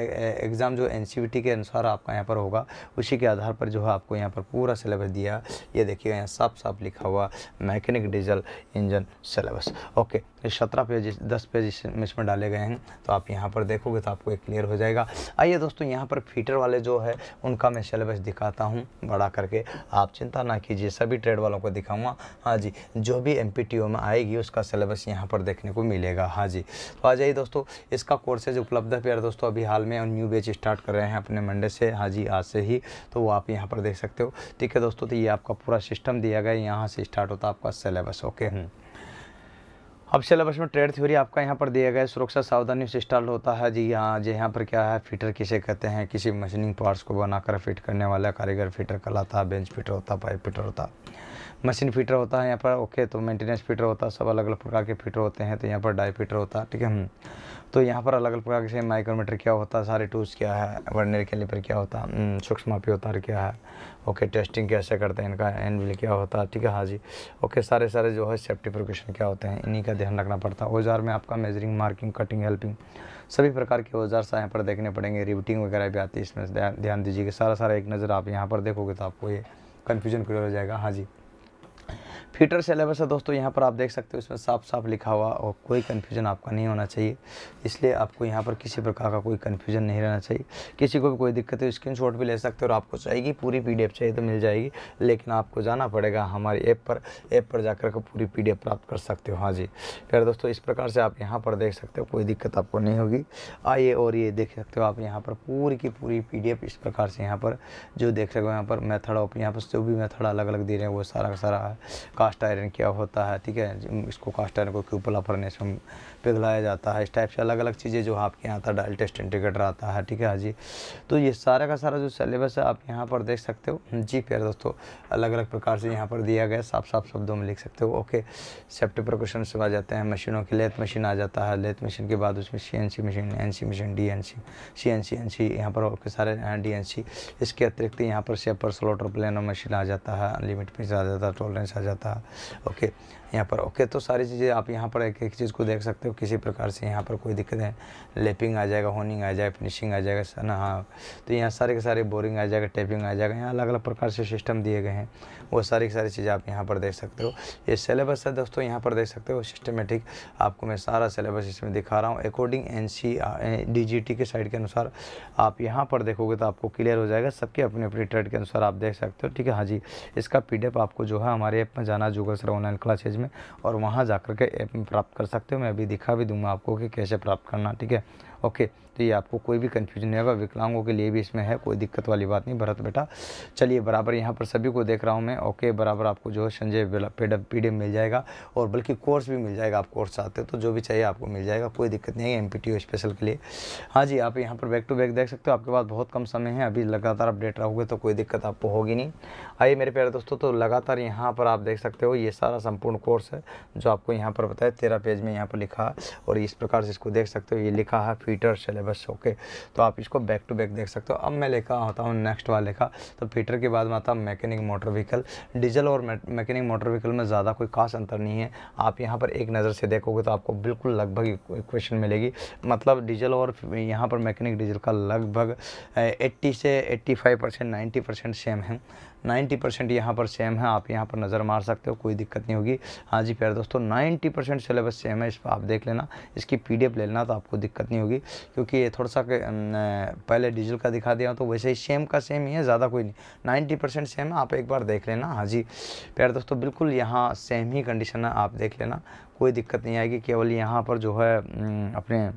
एग्ज़ाम जो एनसीईआरटी के अनुसार आपका यहाँ पर होगा, उसी के आधार पर जो है आपको यहाँ पर पूरा सिलेबस दिया। ये देखिए यहाँ साफ साफ लिखा हुआ mechanic diesel engine syllabus. Okay, 17 page 10 page इसमें डाले गए हैं, तो आप यहाँ पर देखोगे तो आपको एक क्लियर हो जाएगा। आइए दोस्तों, यहाँ पर फीटर वाले जो है उनका मैं सिलेबस दिखाता हूँ बड़ा करके, आप चिंता ना कीजिए, सभी ट्रेड वालों को दिखाऊंगा। हाँ जी, जो भी एमपीटीओ में आएगी उसका सिलेबस यहाँ पर देखने को मिलेगा। हाँ जी, तो आ जाइए दोस्तों, इसका कोर्सेज उपलब्ध है प्यारे दोस्तों, अभी हाल में न्यू बैच स्टार्ट कर रहे हैं अपने मंडे से। हाँ जी, आज से ही, तो वो आप यहाँ पर देख सकते हो। ठीक है दोस्तों, तो ये आपका पूरा सिस्टम दिया गया, यहाँ से स्टार्ट होता है आपका सिलेबस। ओके, अब सिलेबस में ट्रेड थ्योरी आपका यहाँ पर दिया गया है, सुरक्षा सावधानी से स्टार्ट होता है जी। हाँ जी, यहाँ पर क्या है, फिटर किसे कहते हैं, किसी मशीनिंग पार्ट्स को बनाकर फिट करने वाला कारीगर फिटर कहलाता है, बेंच फिटर होता है, पाइप फिटर होता है, मशीन फिटर होता है यहाँ पर। ओके, तो मेंटेनेंस फिटर होता है, सब अलग अलग प्रकार के फिटर होते हैं। तो यहाँ पर डाई फिटर होता है, ठीक है। तो यहाँ पर अलग अलग प्रकार के, माइक्रोमीटर क्या होता है, सारे टूल्स क्या है, वर्नियर कैलिपर क्या होता है, सूक्ष्ममापी होता है क्या है। ओके, टेस्टिंग कैसे करते हैं इनका, एनविल क्या होता है, ठीक है। हाँ जी, ओके, सारे सारे जो है सेफ्टी प्रिकॉशन क्या होते हैं, इन्हीं का ध्यान रखना पड़ता है। औजार में आपका मेजरिंग, मार्किंग, कटिंग, हेल्पिंग, सभी प्रकार के औजार सा यहाँ पर देखने पड़ेंगे। रिबटिंग वगैरह भी आती है, इसमें ध्यान दीजिएगा। सारा सारा एक नज़र आप यहाँ पर देखोगे तो आपको ये कन्फ्यूजन क्लियर हो जाएगा। हाँ जी, फीटर सिलेबस है दोस्तों, यहाँ पर आप देख सकते हो, इसमें साफ साफ लिखा हुआ, और कोई कन्फ्यूजन आपका नहीं होना चाहिए, इसलिए आपको यहाँ पर किसी प्रकार का कोई कन्फ्यूजन नहीं रहना चाहिए। किसी को भी कोई दिक्कत है स्क्रीनशॉट भी ले सकते हो, और आपको चाहिए पूरी पीडीएफ चाहिए तो मिल जाएगी, लेकिन आपको जाना पड़ेगा हमारी ऐप पर जाकर के पूरी पीडीएफ प्राप्त कर सकते हो। हाँ जी, फिर दोस्तों इस प्रकार से आप यहाँ पर देख सकते हो, कोई दिक्कत आपको नहीं होगी। आइए, और ये देख सकते हो आप यहाँ पर पूरी की पूरी पीडीएफ इस प्रकार से यहाँ पर जो देख रहे हो, यहाँ पर मेथड ऑफ, यहाँ पर जो भी मेथड अलग अलग दे रहे हैं वो सारा का सारा है। कास्ट आयरन क्या होता है, ठीक है, इसको कास्ट आयरन को क्यूपला फर्नेस में पिघलाया जाता है, इस टाइप से अलग अलग चीज़ें जो आपके यहाँ आता है, डायल टेस्ट इंटीग्रेटर आता है, ठीक है। हाँ जी, तो ये सारा का सारा जो सिलेबस है आप यहाँ पर देख सकते हो। जी प्यारे दोस्तों, अलग अलग प्रकार से यहाँ पर दिया गया, साफ साफ शब्दों में लिख सकते हो। ओके, सेफ्टी प्रिकॉशन से आ जाते हैं मशीनों के, लेथ मशीन आ जाता है, लेथ मशीन के बाद उसमें CNC machine, NC machine, DNC CNC यहाँ पर, ओके सारे DNC। इसके अतिरिक्त यहाँ पर शेपर, स्लॉटर, प्लेनर मशीन आ जाता है, लिमिट पेज आ जाता है, टॉलरेंस आ जाता है। ओके, यहाँ पर ओके, तो सारी चीज़ें आप यहाँ पर एक एक चीज़ को देख सकते हो, किसी प्रकार से यहाँ पर कोई दिक्कत है। लेपिंग आ जाएगा, होनिंग आ जाएगा, फिनिशिंग आ जाएगा, सना। हाँ, तो यहाँ सारे के सारे बोरिंग आ जाएगा, टेपिंग आ जाएगा, यहाँ अलग अलग प्रकार से सिस्टम दिए गए हैं, वो सारी की सारी चीज़ें आप यहाँ पर देख सकते हो। ये सिलेबस है दोस्तों, यहाँ पर देख सकते हो सिस्टमेटिक, आपको मैं सारा सिलेबस इसमें दिखा रहा हूँ। अकॉर्डिंग DGT के साइड के अनुसार आप यहाँ पर देखोगे तो आपको क्लियर हो जाएगा, सबके अपने अपने ट्रेड के अनुसार आप देख सकते हो, ठीक है। हाँ जी, इसका PDF आपको जो है हमारे ऐप में जाना, जूगल सर ऑनलाइन क्लासेज में, और वहाँ जाकर के ऐप में प्राप्त कर सकते हो। मैं अभी दिखा भी दूंगा आपको कि कैसे प्राप्त करना, ठीक है। ओके, तो ये आपको कोई भी कन्फ्यूजन नहीं होगा, विकलांगों के लिए भी इसमें है, कोई दिक्कत वाली बात नहीं। भरत बेटा, चलिए बराबर यहाँ पर सभी को देख रहा हूँ मैं। ओके, बराबर आपको जो है संजय PDF मिल जाएगा, और बल्कि कोर्स भी मिल जाएगा, आप कोर्स चाहते हो तो जो भी चाहिए आपको मिल जाएगा, कोई दिक्कत नहीं है MPTO स्पेशल के लिए। हाँ जी, आप यहाँ पर बैक टू बैक देख सकते हो, आपके पास बहुत कम समय है, अभी लगातार अपडेट रहोगे तो कोई दिक्कत आपको होगी नहीं। आइए मेरे प्यारे दोस्तों, तो लगातार यहाँ पर आप देख सकते हो, ये सारा संपूर्ण कोर्स है जो आपको यहाँ पर बताया, 13 पेज में यहाँ पर लिखा, और इस प्रकार से इसको देख सकते हो, ये लिखा है फीटर सिलेबस। ओके, तो आप इसको बैक टू बैक देख सकते हो। अब मैं लेकर आता हूँ नेक्स्ट वाले का, तो फीटर के बाद में आता मैकेनिक मोटर व्हीकल। डीजल और मैकेनिक मोटर व्हीकल में ज़्यादा कोई खास अंतर नहीं है, आप यहाँ पर एक नज़र से देखोगे तो आपको बिल्कुल लगभग इक्वेशन मिलेगी, मतलब डीजल और यहाँ पर मैकेनिक डीजल का लगभग 80 से 85%, 90% सेम है, 90% यहाँ पर सेम है, आप यहाँ पर नज़र मार सकते हो, कोई दिक्कत नहीं होगी। हाँ जी प्यारे दोस्तों, 90% सिलेबस सेम है, इस पर आप देख लेना, इसकी PDF ले लेना तो आपको दिक्कत नहीं होगी, क्योंकि ये थोड़ा सा पहले डीजल का दिखा दिया तो वैसे ही सेम का सेम ही है, ज़्यादा कोई नहीं, 90% सेम है, आप एक बार देख लेना। हाँ जी प्यारे दोस्तों, बिल्कुल यहाँ सेम ही कंडीशन है, आप देख लेना, कोई दिक्कत नहीं आएगी, केवल यहाँ पर जो है अपने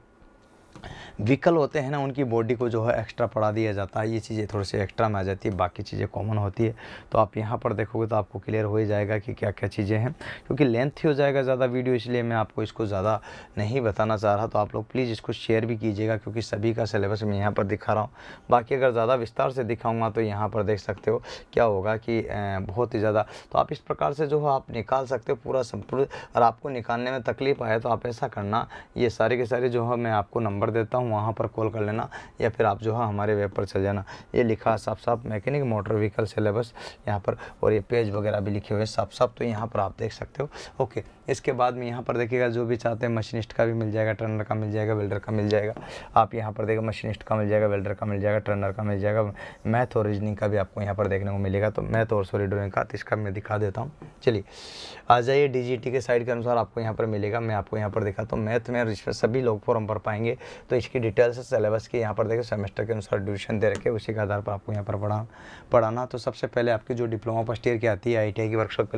व्हीकल होते हैं ना, उनकी बॉडी को जो है एक्स्ट्रा पढ़ा दिया जाता है। ये चीज़ें थोड़ी सी एक्स्ट्रा में आ जाती है, बाकी चीज़ें कॉमन होती है। तो आप यहाँ पर देखोगे तो आपको क्लियर हो ही जाएगा कि क्या क्या चीज़ें हैं, क्योंकि लेंथ ही हो जाएगा ज़्यादा वीडियो, इसलिए मैं आपको इसको ज़्यादा नहीं बताना चाह रहा। तो आप लोग प्लीज़ इसको शेयर भी कीजिएगा, क्योंकि सभी का सिलेबस मैं यहाँ पर दिखा रहा हूँ। बाकी अगर ज़्यादा विस्तार से दिखाऊँगा तो यहाँ पर देख सकते हो क्या होगा कि बहुत ही ज़्यादा। तो आप इस प्रकार से जो है आप निकाल सकते हो पूरा संपूर्ण। और आपको निकालने में तकलीफ आए तो आप ऐसा करना, ये सारे के सारे जो है मैं आपको नंबर देता हूँ, वहाँ पर कॉल कर लेना, या फिर आप जो है हमारे वेब पर चल जाना। ये लिखा साफ साफ मैकेनिक मोटर व्हीकल सिलेबस यहाँ पर, और ये पेज वगैरह भी लिखे हुए साफ साफ, तो यहाँ पर आप देख सकते हो। ओके, इसके बाद में यहाँ पर देखिएगा जो भी चाहते हैं, मशीनिस्ट का भी मिल जाएगा, टर्नर का मिल जाएगा, वेल्डर का मिल जाएगा। आप यहाँ पर देखिए मशीनिस्ट का मिल जाएगा, वेल्डर का मिल जाएगा, टर्नर का मिल जाएगा, मैथ और रीजनिंग का भी आपको यहाँ पर देखने को मिलेगा। तो मैथ और सॉलिड ड्रॉइंग का, तो इसका मैं दिखा देता हूँ। चलिए आ जाइए, डीजीटी के साइड के अनुसार आपको यहाँ पर मिलेगा। मैं आपको यहाँ पर दिखाता हूँ, मैथ में सभी लोग फॉर्म भर पाएंगे। तो इसकी डिटेल्स सिलेबस की यहाँ पर देखिए सेमेस्टर के अनुसार ड्यूरेशन दे रखे, उसी के आधार पर आपको यहाँ पर पढ़ाना। तो सबसे पहले आपकी जो डिप्लोमा फर्स्ट ईयर की आती है, ITI की वर्कशॉप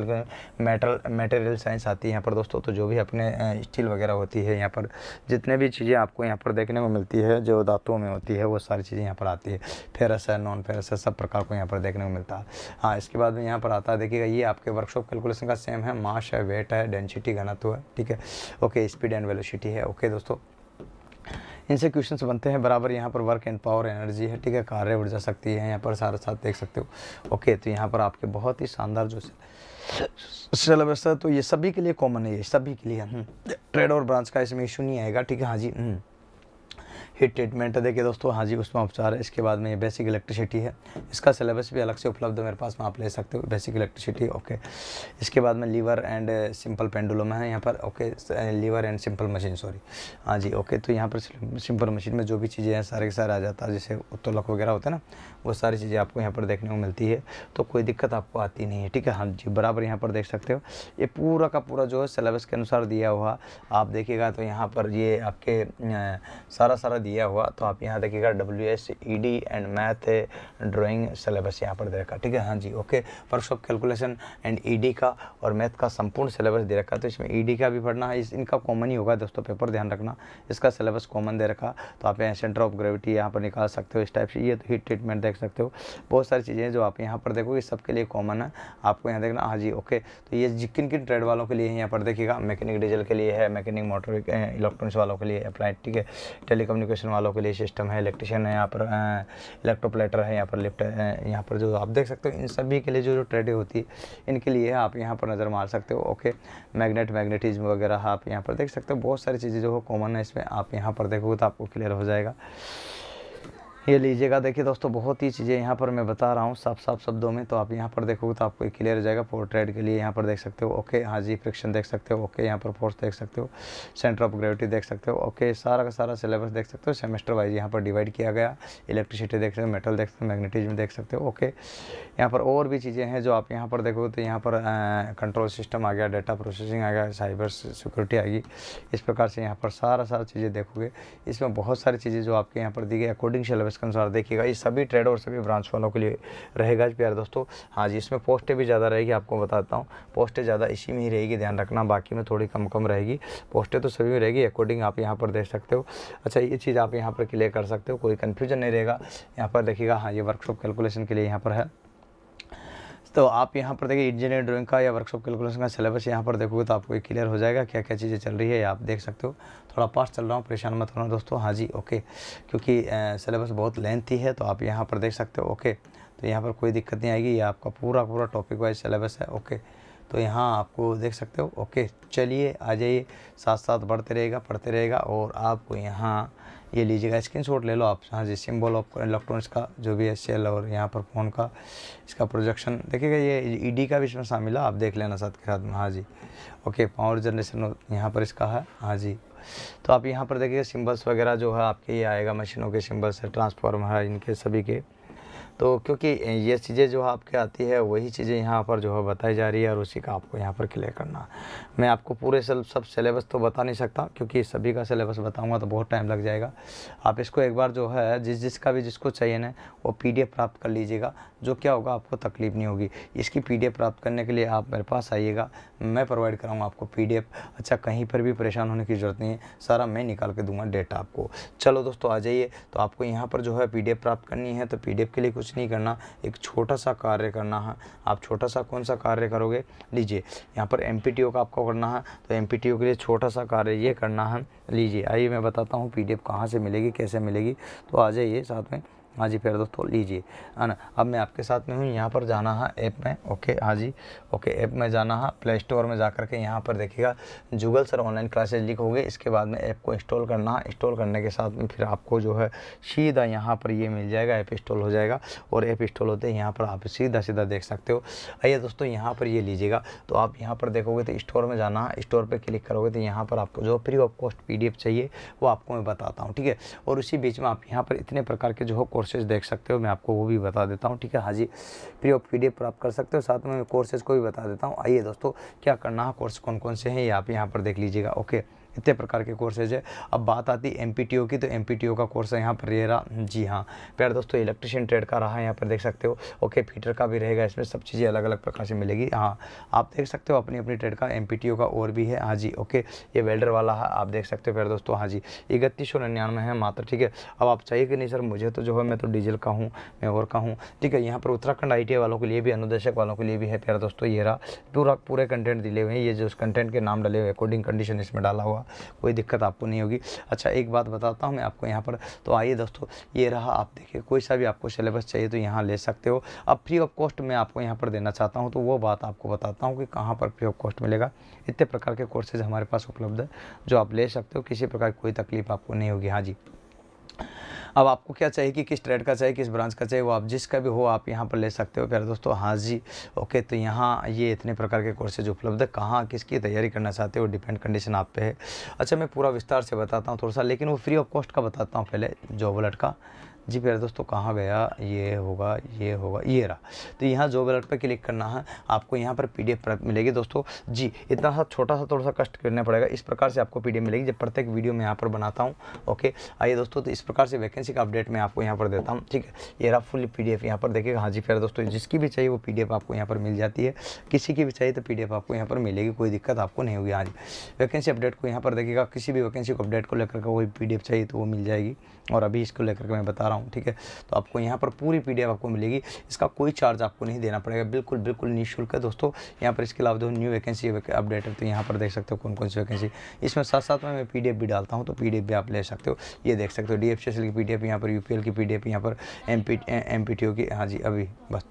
मटेरियल साइंस आती है यहाँ पर दोस्तों। तो जो भी अपने स्टील वगैरह होती है, यहाँ पर जितने भी चीज़ें आपको यहाँ पर देखने को मिलती है जो धातुओं में होती है, वो सारी चीज़ें यहाँ पर आती है। फेरस है, नॉन फेरस है, सब प्रकार को यहाँ पर देखने को मिलता है। हाँ, इसके बाद में यहाँ पर आता है देखिएगा, ये आपके वर्कशॉप कैलकुलेशन का सेम है, मास है, वेट है, डेंसिटी घनत्व है, ठीक है। ओके, स्पीड एंड वेलोसिटी है। ओके दोस्तों, इनसे क्वेश्चंस बनते हैं बराबर। यहाँ पर वर्क एंड पावर एनर्जी है, ठीक है, कार्य ऊर्जा शक्ति है, यहाँ पर सारा साथ देख सकते हो। ओके, तो यहाँ पर आपके बहुत ही शानदार जो सिलेबस है, तो ये सभी के लिए कॉमन है, ये सभी के लिए ट्रेड और ब्रांच का इसमें इशू नहीं आएगा, ठीक है। हाँ जी, हीट ट्रीटमेंट है देखिए दोस्तों, हाँ जी, उसमें उपचार है। इसके बाद में ये बेसिक इलेक्ट्रिसिटी है, इसका सिलेबस भी अलग से उपलब्ध है मेरे पास में, आप ले सकते हो बेसिक इलेक्ट्रिसिटी। ओके, इसके बाद में लीवर एंड सिंपल पेंडुलम है यहाँ पर। Okay, lever and simple machine, sorry, हाँ जी। ओके, तो यहाँ पर सिंपल मशीन में जो भी चीज़ें हैं सारे के सारे आ जाता है, जैसे उत्तोलक वगैरह होता है ना, वो सारी चीज़ें आपको यहाँ पर देखने को मिलती है। तो कोई दिक्कत आपको आती नहीं है, ठीक है। हाँ जी, बराबर यहाँ पर देख सकते हो, ये पूरा का पूरा जो है सिलेबस के अनुसार दिया हुआ आप देखिएगा। तो यहाँ पर ये आपके सारा सारा दिया हुआ, तो आप यहाँ देखिएगा WSED and math drawing syllabus यहाँ पर दे रखा, ठीक है। हाँ जी, okay, workshop calculation and ED का और मैथ का संपूर्ण सिलेबस दे रखा। तो इसमें ED का भी पढ़ना है, इनका कॉमन ही होगा दोस्तों पेपर, ध्यान रखना, इसका सिलेबस कॉमन दे रखा। तो आप यहाँ सेंटर ऑफ ग्रेविटी यहाँ पर निकाल सकते हो इस टाइप से। ये तो हीट ट्रीटमेंट देख सकते हो, बहुत सारी चीज़ें जो आप यहाँ पर देखो, ये सबके लिए कॉमन है, आपको यहाँ देखना। हाँ जी, ओके, तो ये किन किन ट्रेड वालों के लिए है यहाँ पर देखिएगा, मैकेनिक डीजल के लिए है, मैकेनिक मोटर इलेक्ट्रॉनिक्स वालों के लिए अप्लाइड, ठीक है। टेलीकॉम वालों के लिए सिस्टम है, इलेक्ट्रिशियन है, यहाँ पर इलेक्ट्रोप्लेटर है, यहाँ पर लिफ्ट है, यहाँ पर जो आप देख सकते हो, इन सभी के लिए जो ट्रेडें होती है इनके लिए आप यहाँ पर नज़र मार सकते हो। ओके, मैग्नेटिज्म वगैरह आप यहाँ पर देख सकते हो, बहुत सारी चीज़ें जो हो कॉमन है इसमें, आप यहाँ पर देखोगे तो आपको क्लियर हो जाएगा। ये लीजिएगा, देखिए दोस्तों, बहुत ही चीज़ें यहाँ पर मैं बता रहा हूँ साफ साफ शब्दों में, तो आप यहाँ पर देखोगे तो आपको क्लियर हो जाएगा। पोर्ट्रेट के लिए यहाँ पर देख सकते हो, ओके, हाँ जी, फ्रिक्शन देख सकते हो, ओके, यहाँ पर फोर्स देख सकते हो, सेंटर ऑफ ग्रेविटी देख सकते हो, ओके, सारा का सारा सिलेबस देख सकते हो। सेमेस्टर वाइज यहाँ पर डिवाइड किया गया, इलेक्ट्रिसिटी देख सकते हो, मेटल देख सकते हो, मैग्नेटिज्म देख सकते हो। ओके, यहाँ पर और भी चीज़ें हैं जो आप यहाँ पर देखोगे तो यहाँ पर कंट्रोल सिस्टम आ गया, डाटा प्रोसेसिंग आ गया, साइबर सिक्योरिटी आएगी, इस प्रकार से यहाँ पर सारा सारा चीज़ें देखोगे। इसमें बहुत सारी चीज़ें जो आपके यहाँ पर दी गई अकॉर्डिंग सिलेबस के अनुसार देखिएगा, ये सभी ट्रेड और सभी ब्रांच वालों के लिए रहेगा प्यार दोस्तों। हाँ जी, इसमें पोस्टें भी ज़्यादा रहेगी, आपको बताता हूँ, पोस्टें ज़्यादा इसी में ही रहेगी, ध्यान रखना, बाकी में थोड़ी कम कम रहेगी। पोस्टें तो सभी में रहेगी, अकॉर्डिंग आप यहाँ पर देख सकते हो। अच्छा, ये चीज़ आप यहाँ पर क्लियर कर सकते हो, कोई कन्फ्यूजन नहीं रहेगा। यहाँ पर देखिएगा, हाँ, ये वर्कशॉप कैलकुलेशन के लिए यहाँ पर है, तो आप यहाँ पर देखिए इंजीनियर ड्राइंग का या वर्कशॉप कैलकुलेशन का सिलेबस यहाँ पर देखोगे तो आपको क्लियर हो जाएगा क्या क्या चीज़ें चल रही है, आप देख सकते हो। थोड़ा फास्ट चल रहा हूँ, परेशान मत होना दोस्तों। हाँ जी, ओके, क्योंकि सिलेबस बहुत लेंथी है, तो आप यहाँ पर देख सकते हो। ओके, तो यहाँ पर कोई दिक्कत नहीं आएगी, ये आपका पूरा पूरा टॉपिक वाइज सिलेबस है। ओके, तो यहाँ आपको देख सकते हो। ओके, चलिए आ जाइए, साथ साथ बढ़ते रहेगा, पढ़ते रहेगा। और आपको यहाँ ये लीजिएगा, स्क्रीनशॉट ले लो आप। हाँ जी, सिंबल ऑफ इलेक्ट्रॉनिक्स का जो भी HCL और यहाँ पर फ़ोन का इसका प्रोजेक्शन देखिएगा, ये ED का भी इसमें शामिल है, आप देख लेना साथ के साथ में। हाँ जी, ओके, पावर जनरेशन यहाँ पर इसका है। हाँ जी, तो आप यहाँ पर देखिएगा सिंबल्स वगैरह जो है आपके ये आएगा, मशीनों के सिंबल्स है, ट्रांसफार्मर है, इनके सभी के। तो क्योंकि ये चीज़ें जो आपके आती है वही चीज़ें यहाँ पर जो है बताई जा रही है और उसी का आपको यहाँ पर क्लियर करना। मैं आपको पूरे सब सिलेबस तो बता नहीं सकता क्योंकि सभी का सिलेबस बताऊँगा तो बहुत टाइम लग जाएगा। आप इसको एक बार जो है जिसको चाहिए ना वो PDF प्राप्त कर लीजिएगा, जो क्या होगा आपको तकलीफ नहीं होगी। इसकी PDF प्राप्त करने के लिए आप मेरे पास आइएगा, मैं प्रोवाइड कराऊँगा आपको PDF। अच्छा, कहीं पर भी परेशान होने की ज़रूरत नहीं है, सारा मैं निकाल के दूंगा डेटा आपको। चलो दोस्तों आ जाइए। तो आपको यहाँ पर जो है PDF प्राप्त करनी है, तो PDF के लिए कुछ नहीं करना, एक छोटा सा कार्य करना है। आप छोटा सा कौन सा कार्य करोगे, लीजिए यहाँ पर MPTO का आपको करना है। तो MPTO के लिए छोटा सा कार्य ये करना है। लीजिए आइए मैं बताता हूँ PDF कहाँ से मिलेगी, कैसे मिलेगी। तो आ जाइए साथ में। हाँ जी प्यारे दोस्तों, लीजिए है ना, अब मैं आपके साथ में हूँ। यहाँ पर जाना है ऐप में, ओके। हाँ जी ओके, ऐप में जाना है, प्ले स्टोर में जा कर के यहाँ पर देखिएगा जूगल सर ऑनलाइन क्लासेज लिखोगे। इसके बाद में ऐप को इंस्टॉल करना है। इंस्टॉल करने के साथ में फिर आपको जो है सीधा यहाँ पर ये मिल जाएगा, ऐप इंस्टॉल हो जाएगा। और ऐप इंस्टॉल होते हैं यहाँ पर आप सीधा देख सकते हो। आइए दोस्तों यहाँ पर ये लीजिएगा। तो आप यहाँ पर देखोगे तो स्टोर में जाना है, स्टोर पर क्लिक करोगे तो यहाँ पर आपको जो फ्री ऑफ कॉस्ट PDF चाहिए वो आपको मैं बताता हूँ, ठीक है। और उसी बीच में आप यहाँ पर इतने प्रकार के जो कोर्सेज देख सकते हो, मैं आपको वो भी बता देता हूँ, ठीक है। हाँ जी, फ्री ऑफ PDF प्राप्त कर सकते हो, साथ में मैं कोर्सेज को भी बता देता हूँ। आइए दोस्तों क्या करना है, कोर्स कौन कौन से हैं ये आप यहाँ पर देख लीजिएगा, ओके। इतने प्रकार के कोर्सेज है। अब बात आती है MPTO की, तो MPTO का कोर्स है यहाँ पर ये रहा। जी हाँ प्यारे दोस्तों, इलेक्ट्रिशियन ट्रेड का रहा है, यहाँ पर देख सकते हो, ओके। फीटर का भी रहेगा, इसमें सब चीज़ें अलग अलग प्रकार से मिलेगी। हाँ आप देख सकते हो अपनी अपनी ट्रेड का। MPTO का और भी है, हाँ जी ओके। ये वेल्डर वाला है, आप देख सकते हो प्यारे दोस्तों। हाँ जी 3199 है मात्र, ठीक है। अब आप चाहिए कि नहीं सर मुझे तो जो है, मैं तो डीजल का हूँ, मैं और का हूँ, ठीक है। यहाँ पर उत्तराखंड ITI वालों के लिए भी, अनुदेशक वालों के लिए भी है प्यारे दोस्तों। ये रहा पूरे कंटेंट दिले हुए हैं, ये जो कंटेंट के नाम डले हुए कोडिंग कंडीशन इसमें डाला हुआ, कोई दिक्कत आपको नहीं होगी। अच्छा एक बात बताता हूँ मैं आपको यहाँ पर। तो आइए दोस्तों ये रहा, आप देखिए कोई सा भी आपको सिलेबस चाहिए तो यहाँ ले सकते हो। अब फ्री ऑफ कॉस्ट मैं आपको यहाँ पर देना चाहता हूँ, तो वो बात आपको बताता हूँ कि कहाँ पर फ्री ऑफ कॉस्ट मिलेगा। इतने प्रकार के कोर्सेज हमारे पास उपलब्ध है जो आप ले सकते हो, किसी प्रकार की कोई तकलीफ आपको नहीं होगी। हाँ जी, अब आपको क्या चाहिए कि किस ट्रेड का चाहिए, किस ब्रांच का चाहिए, वो आप जिसका भी हो आप यहाँ पर ले सकते हो प्यारे दोस्तों। हाँ जी ओके, तो यहाँ ये इतने प्रकार के कोर्सेज उपलब्ध है। कहाँ किसकी तैयारी करना चाहते हो डिपेंड कंडीशन आप पे है। अच्छा मैं पूरा विस्तार से बताता हूँ थोड़ा सा, लेकिन वो फ्री ऑफ कॉस्ट का बताता हूँ पहले। जॉब अलर्ट का, जी प्यारे दोस्तों कहाँ गया, ये होगा ये होगा, ये रहा। तो यहाँ जॉब अलर्ट पर क्लिक करना है, आपको यहाँ पर PDF प्राप्त मिलेगी दोस्तों। जी इतना सा छोटा सा थोड़ा सा कष्ट करना पड़ेगा, इस प्रकार से आपको PDF मिलेगी, जब प्रत्येक वीडियो में यहाँ पर बनाता हूँ, ओके। आइए दोस्तों, तो इस प्रकार से वैकेंसी का अपडेट मैं आपको यहाँ पर देता हूँ, ठीक है। ये रहा फुल PDF यहाँ पर देखिएगा। हाँ जी प्यारे दोस्तों, जिसकी भी चाहिए वो PDF आपको यहाँ पर मिल जाती है, किसी की भी चाहिए तो PDF आपको यहाँ पर मिलेगी, कोई दिक्कत आपको नहीं होगी। हाँ जी वैकेंसी अपडेट को यहाँ पर देखिएगा, किसी भी वैकेंसी को अपडेट को लेकर कोई PDF चाहिए तो वो मिल जाएगी। और अभी इसको लेकर के मैं बता, ठीक है। तो आपको यहाँ पर पूरी PDF आपको मिलेगी, इसका कोई चार्ज आपको नहीं देना पड़ेगा, बिल्कुल बिल्कुल निःशुल्क है दोस्तों। यहाँ पर इसके अलावा जो न्यू वैकेंसी अपडेट है, तो यहाँ पर देख सकते हो कौन कौन सी वैकेंसी, इसमें साथ साथ में मैं PDF भी डालता हूँ, तो PDF भी आप ले सकते हो। ये देख सकते हो DFCSL की PDF यहाँ पर, UPL की PDF यहाँ पर, MPTO की। हाँ जी अभी बस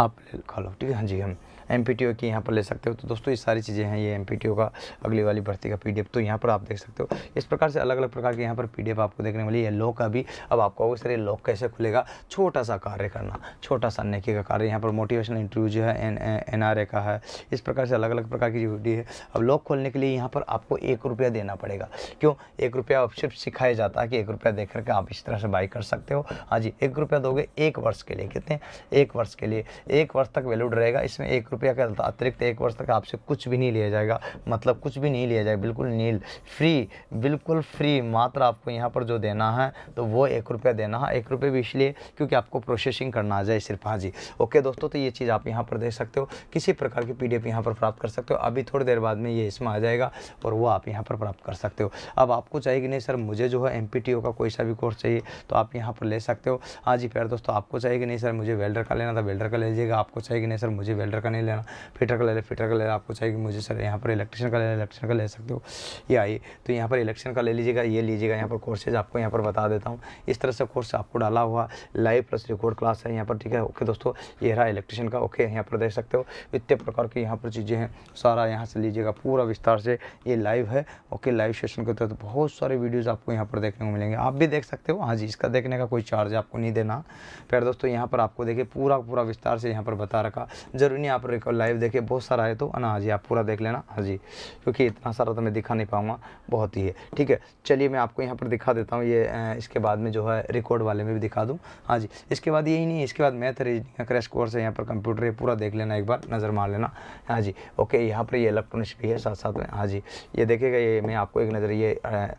आप खा लो, ठीक है। हाँ जी हम MPTO की यहाँ पर ले सकते हो। तो दोस्तों ये सारी चीज़ें हैं, ये MPTO का अगली वाली भर्ती का PDF, तो यहाँ पर आप देख सकते हो। इस प्रकार से अलग अलग प्रकार के यहाँ पर PDF आपको देखने मिली है। लॉक का भी, अब आपको सर ये लॉक कैसे खुलेगा, छोटा सा कार्य करना, छोटा सा नेकी का कार्य। यहाँ पर मोटिवेशनल इंटरव्यू जो है NRA का है, इस प्रकार से अलग अलग प्रकार की ड्यूटी है। अब लॉक खोलने के लिए यहाँ पर आपको ₹1 देना पड़ेगा। क्यों ₹1? अब सिर्फ सिखाया जाता है कि ₹1 दे करके आप इस तरह से बाई कर सकते हो। हाँ जी ₹1 दोगे 1 वर्ष के लिए। कितने? 1 वर्ष के लिए। 1 वर्ष तक वैलिड रहेगा। इसमें ₹1 का अतिरिक्त 1 वर्ष तक आपसे कुछ भी नहीं लिया जाएगा, मतलब कुछ भी नहीं लिया जाएगा, बिल्कुल नील फ्री, बिल्कुल फ्री। मात्र आपको यहाँ पर जो देना है तो वो ₹1 देना है। ₹1 भी इसलिए क्योंकि आपको प्रोसेसिंग करना आ जाए सिर्फ। हाँ जी ओके दोस्तों, तो ये चीज़ आप यहाँ पर देख सकते हो, किसी प्रकार की PDF यहाँ पर प्राप्त कर सकते हो। अभी थोड़ी देर बाद में ये इसमें आ जाएगा और वो आप यहाँ पर प्राप्त कर सकते हो। अब आपको चाहिए कि नहीं सर मुझे जो है MPTO का कोई सा भी कोर्स चाहिए, तो आप यहाँ पर ले सकते हो। हाँ जी प्यारे दोस्तों, आपको चाहिए कि नहीं सर मुझे वेल्डर का लेना था, वेल्डर का ले लीजिएगा। आपको चाहिए कि नहीं सर मुझे वेल्डर नहीं लेना, फिटर का ले ले, फिटर का ले। आपको चाहिए कि मुझे सर यहाँ पर इलेक्ट्रिशियन का ले, इलेक्ट्रिशियन का ले सकते हो। ये आइए तो यहाँ पर इलेक्ट्रिशियन का ले लीजिएगा, ये लीजिएगा। यहाँ पर कोर्सेज आपको यहाँ पर बता देता हूँ, इस तरह से कोर्स आपको डाला हुआ लाइव प्लस रिकॉर्ड क्लास है यहाँ पर, ठीक है। ओके दोस्तों, ये रहा इलेक्ट्रिशियन का, ओके। यहाँ पर देख सकते हो इतने प्रकार की यहाँ पर चीज़ें हैं, सारा यहाँ से लीजिएगा पूरा विस्तार से। ये लाइव है, ओके। लाइव सेशन के तहत बहुत सारे वीडियोज़ आपको यहाँ पर देखने को मिलेंगे, आप भी देख सकते हो। हाँ जी, इसका देखने का कोई चार्ज आपको नहीं देना। फिर दोस्तों यहाँ पर आपको देखिए पूरा पूरा विस्तार से यहाँ पर बता रखा, जरूरी नहीं आप को लाइव देखिए, बहुत सारा है तो ना। हाँ जी, आप पूरा देख लेना। हाँ जी, क्योंकि इतना सारा तो मैं दिखा नहीं पाऊँगा, बहुत ही है। ठीक है, चलिए मैं आपको यहाँ पर दिखा देता हूँ। ये इसके बाद में जो है रिकॉर्ड वाले में भी दिखा दूँ। हाँ जी, इसके बाद यही नहीं, इसके बाद मैथ रीजनिंग का क्रैश कोर्स है। यहाँ पर कंप्यूटर ये पूरा देख लेना, एक बार नज़र मार लेना। हाँ जी, ओके, यहाँ पर ये इलेक्ट्रॉनिक्स भी है साथ साथ में। हाँ जी, ये देखिएगा, ये मैं आपको एक नज़र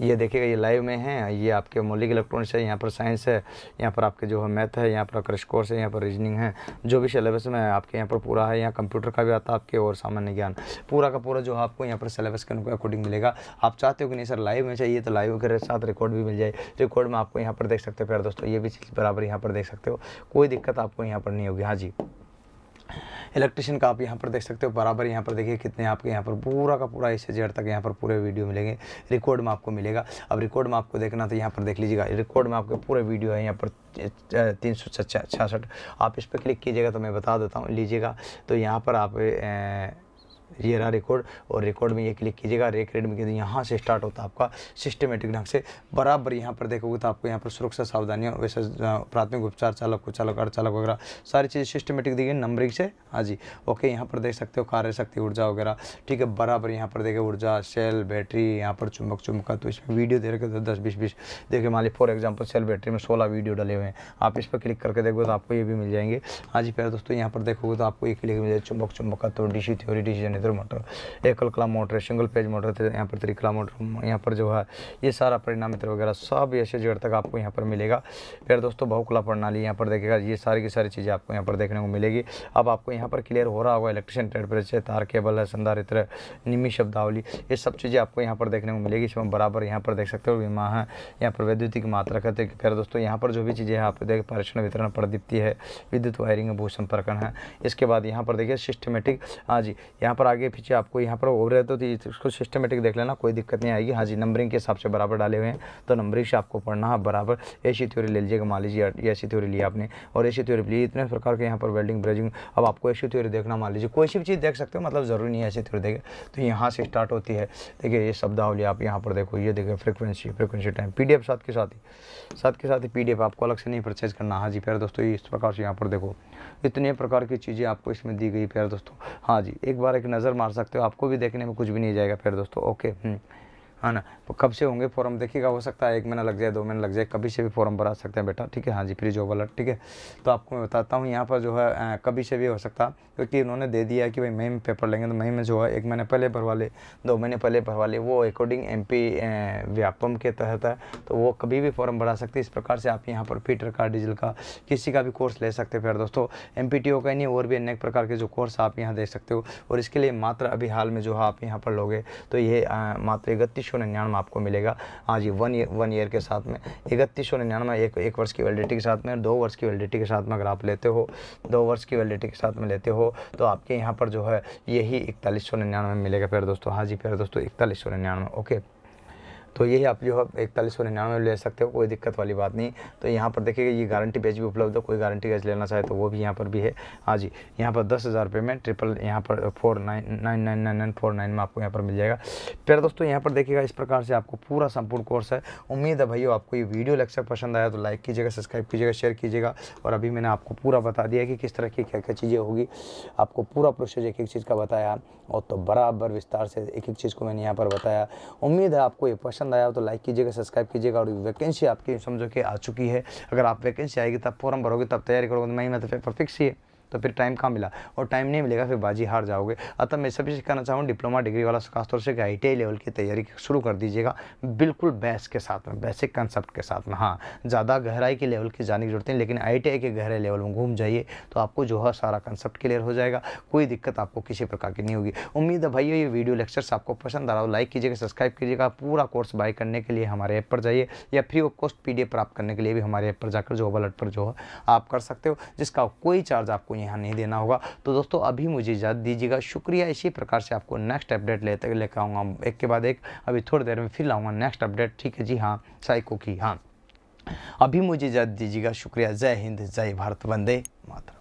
ये देखिएगा, ये लाइव में है। ये आपके मौलिक इलेक्ट्रॉनिक्स है, यहाँ पर साइंस है, यहाँ पर आपके जो है मैथ है, यहाँ पर क्रैश कोर्स है, यहाँ पर रीजनिंग है, जो भी सिलेबस में आपके यहाँ पर पूरा है। यहाँ कंप्यूटर का भी आता है आपके, और सामान्य ज्ञान पूरा का पूरा जो आपको यहाँ पर सिलेबस के अकॉर्डिंग मिलेगा। आप चाहते हो कि नहीं सर लाइव में चाहिए तो लाइव के साथ रिकॉर्ड भी मिल जाए। रिकॉर्ड में आपको यहाँ पर देख सकते हो प्यारे दोस्तों, ये भी चीज़ बराबर यहाँ पर देख सकते हो, कोई दिक्कत आपको यहाँ पर नहीं होगी। हाँ जी, इलेक्ट्रिशियन का आप यहाँ पर देख सकते हो बराबर। यहाँ पर देखिए कितने आपके यहाँ पर पूरा का पूरा इससे जेड तक यहाँ पर पूरे वीडियो मिलेंगे, रिकॉर्ड में आपको मिलेगा। अब रिकॉर्ड में आपको देखना तो यहाँ पर देख लीजिएगा, रिकॉर्ड में आपके पूरे वीडियो है। यहाँ पर 366 आप इस पर क्लिक कीजिएगा तो मैं बता देता हूँ, लीजिएगा तो यहाँ पर आप ये रहा रिकॉर्ड, और रिकॉर्ड में ये क्लिक कीजिएगा। रिकॉर्ड में यहाँ से स्टार्ट होता है आपका सिस्टमेटिक ढंग से बराबर। यहाँ पर देखोगे तो आपको यहाँ पर सुरक्षा सावधानियाँ, वैसे प्राथमिक उपचार, चालक को चालक, अर्धचालक वगैरह सारी चीज़ें सिस्टमेटिक दी गई नंबरिंग से। हाँ जी, ओके, यहाँ पर देख सकते हो कार्य शक्ति, ऊर्जा वगैरह। ठीक है, बराबर यहाँ पर देखे ऊर्जा, सेल, बैटरी, यहाँ पर चुंबक, चुंबका। तो इसमें वीडियो दे रखे तो 10-20 देखिए, मान ली फॉर एग्जाम्पल सेल बैटरी में 16 वीडियो डले हुए हैं। आप इस पर क्लिक करके देखो तो आपको ये भी मिल जाएंगे। हाँ जी प्यारे दोस्तों, यहाँ पर देखोगे तो आपको ये क्लिक मिल जाए चुंबक, चुंबका, तो डीसी थ्योरी, डिसीजन मोटर, एकल कला मोटर, सिंगल पेज मोटर, यहाँ पर त्रिकला मोटर, यहाँ पर जो है ये सारा परिणाम मित्र वगैरह सब ऐसे जड़ तक आपको यहाँ पर मिलेगा। फिर दोस्तों बहुकला प्रणाली, यहाँ पर देखिएगा ये सारी की सारी चीज़ें आपको यहाँ पर देखने को मिलेगी। अब आपको यहाँ पर क्लियर हो रहा होगा, इलेक्ट्रिशियन ट्रेड प्रेस है, तार केबल है, संधारित्र, निम्मी शब्दावली, ये सब चीज़ें आपको यहाँ पर देखने को मिलेगी। इसमें बराबर यहाँ पर देख सकते हो बीमा है, यहाँ पर वैद्युतिक मात्रा कहते हैं। फिर दोस्तों यहाँ पर जो भी चीज़ें हैं आप देख, परीक्षण वितरण प्रदीप्ति है, विद्युत वायरिंग है, भू संपर्कन है। इसके बाद यहाँ पर देखिए सिस्टमेटिक। हाँ जी, यहाँ पर आगे पीछे आपको यहाँ पर ओवर है तो इसको सिस्टमेटिक देख लेना, कोई दिक्कत नहीं आएगी। हाँ जी, नंबरिंग के हिसाब से बराबर डाले हुए हैं तो नंबरिंग से आपको पढ़ना है बराबर। ऐसी थ्योरी ले लीजिएगा, मान लीजिए ऐसी थ्योरी लिया आपने और ऐसी थ्योरी ली, इतने प्रकार के यहाँ पर वेल्डिंग, ब्रेजिंग। अब आपको ऐसी थ्योरी देखना, मान लीजिए कोई सी भी चीज़ देख सकते हो, मतलब ज़रूरी नहीं है ऐसी थ्योरी देखे। तो यहाँ से स्टार्ट होती है, देखिए ये शब्दावली आप यहाँ पर देखो, ये देखिए फ्रिक्वेंसी, फ्रिक्वेंसी टाइम, पीडीएफ साथ के साथ ही पीडीएफ आपको अलग से नहीं परचेज करना। हाँ जी प्यारे दोस्तों, इस प्रकार से यहाँ पर देखो इतने प्रकार की चीज़ें आपको इसमें दी गई प्यारे दोस्तों। हाँ जी, एक बार एक नज़र मार सकते हो, आपको भी देखने में कुछ भी नहीं जाएगा प्यारे दोस्तों। ओके, हाँ ना, कब से होंगे फॉर्म देखिएगा, हो सकता है 1 महीना लग जाए, 2 महीने लग जाए, कभी से भी फॉर्म भरा सकते हैं बेटा। ठीक है, हाँ जी, फ्री जॉब अलर्ट। ठीक है, तो आपको मैं बताता हूँ यहाँ पर जो है कभी से भी हो सकता, क्योंकि इन्होंने दे दिया कि भाई मई में पेपर लेंगे, तो मई में जो है 1 महीने पहले भरवा ले, 2 महीने पहले भरवा ले, वो अकॉर्डिंग MP व्यापम के तहत है, तो वो कभी भी फॉर्म भरा सकते। इस प्रकार से आप यहाँ पर फीटर का, डीजल का, किसी का भी कोर्स ले सकते हैं फिर दोस्तों। MPTO का नहीं, और भी अनेक प्रकार के जो कोर्स आप यहाँ देख सकते हो, और इसके लिए मात्र अभी हाल में जो है आप यहाँ पर लोगे तो ये मात्र 3199 आपको मिलेगा। हाँ जी, 1 ईयर के साथ में 3199, एक वर्ष की वैलिडिटी के साथ में, 2 वर्ष की वैलिडिटी के साथ में। अगर आप लेते हो 2 वर्ष की वैलिडिटी के साथ में लेते हो तो आपके यहाँ पर जो है यही 4199 मिलेगा प्यारे दोस्तों। हाँ जी प्यारे दोस्तों, 4199। ओके, तो यही आप जो है 4199 ले सकते हो, कोई दिक्कत वाली बात नहीं। तो यहाँ पर देखिएगा ये गारंटी बैच भी उपलब्ध है, कोई गारंटी बैच लेना चाहे तो वो भी यहाँ पर भी है। हाँ जी, यहाँ पर 10,000 रुपये में ट्रिपल यहाँ पर 499949 में आपको यहाँ पर मिल जाएगा फिर दोस्तों। यहाँ पर देखिएगा इस प्रकार से आपको पूरा संपूर्ण कोर्स है। उम्मीद है भाइयों आपको ये वीडियो लेक्चर पसंद आया तो लाइक कीजिएगा, सब्सक्राइब कीजिएगा, शेयर कीजिएगा। और अभी मैंने आपको पूरा बता दिया कि किस तरह की क्या क्या चीज़ें होगी, आपको पूरा प्रोसेस एक एक चीज़ का बताया, और तो बराबर विस्तार से एक एक चीज़ को मैंने यहाँ पर बताया। उम्मीद है आपको ये पसंद आया हो तो लाइक कीजिएगा, सब्सक्राइब कीजिएगा। और वैकेंसी आपकी समझो कि आ चुकी है, अगर आप वैकेंसी आएगी तब फॉर्म भरोगे, तब तैयारी करोगे, तो मई में तो पेपर फिक्स ही है, तो फिर टाइम कहाँ मिला, और टाइम नहीं मिलेगा फिर बाजी हार जाओगे। अतः मैं सभी से कहना चाहूँ डिप्लोमा डिग्री वाला खासतौर से ITI लेवल की तैयारी शुरू कर दीजिएगा, बिल्कुल बेस के साथ में, बेसिक कंसेप्ट के साथ में। हाँ, ज़्यादा गहराई के लेवल की जाने की जरूरत नहीं, लेकिन ITI के गहरे लेवल में घूम जाइए तो आपको जो है सारा कंसेप्ट क्लियर हो जाएगा, कोई दिक्कत आपको किसी प्रकार की नहीं होगी। उम्मीद है भाइयों ये वीडियो लेक्चर्स आपको पसंद आ रहा हो, लाइक कीजिएगा, सब्सक्राइब कीजिएगा। पूरा कोर्स बाय करने के लिए हमारे ऐप पर जाइए, या फ्री ऑफ कॉस्ट PDF प्राप्त करने के लिए भी हमारे ऐप पर जाकर जॉब अलर्ट पर जो है आप कर सकते हो, जिसका कोई चार्ज आपको यहाँ नहीं देना होगा। तो दोस्तों अभी मुझे इजाजत दीजिएगा, शुक्रिया। इसी प्रकार से आपको नेक्स्ट अपडेट लेकर आऊँगा, एक के बाद एक, अभी थोड़ी देर में फिर लाऊंगा नेक्स्ट अपडेट। ठीक है जी, हाँ साइको की। हाँ, अभी मुझे इजाजत दीजिएगा, शुक्रिया। जय हिंद, जय भारत, वंदे मातरम।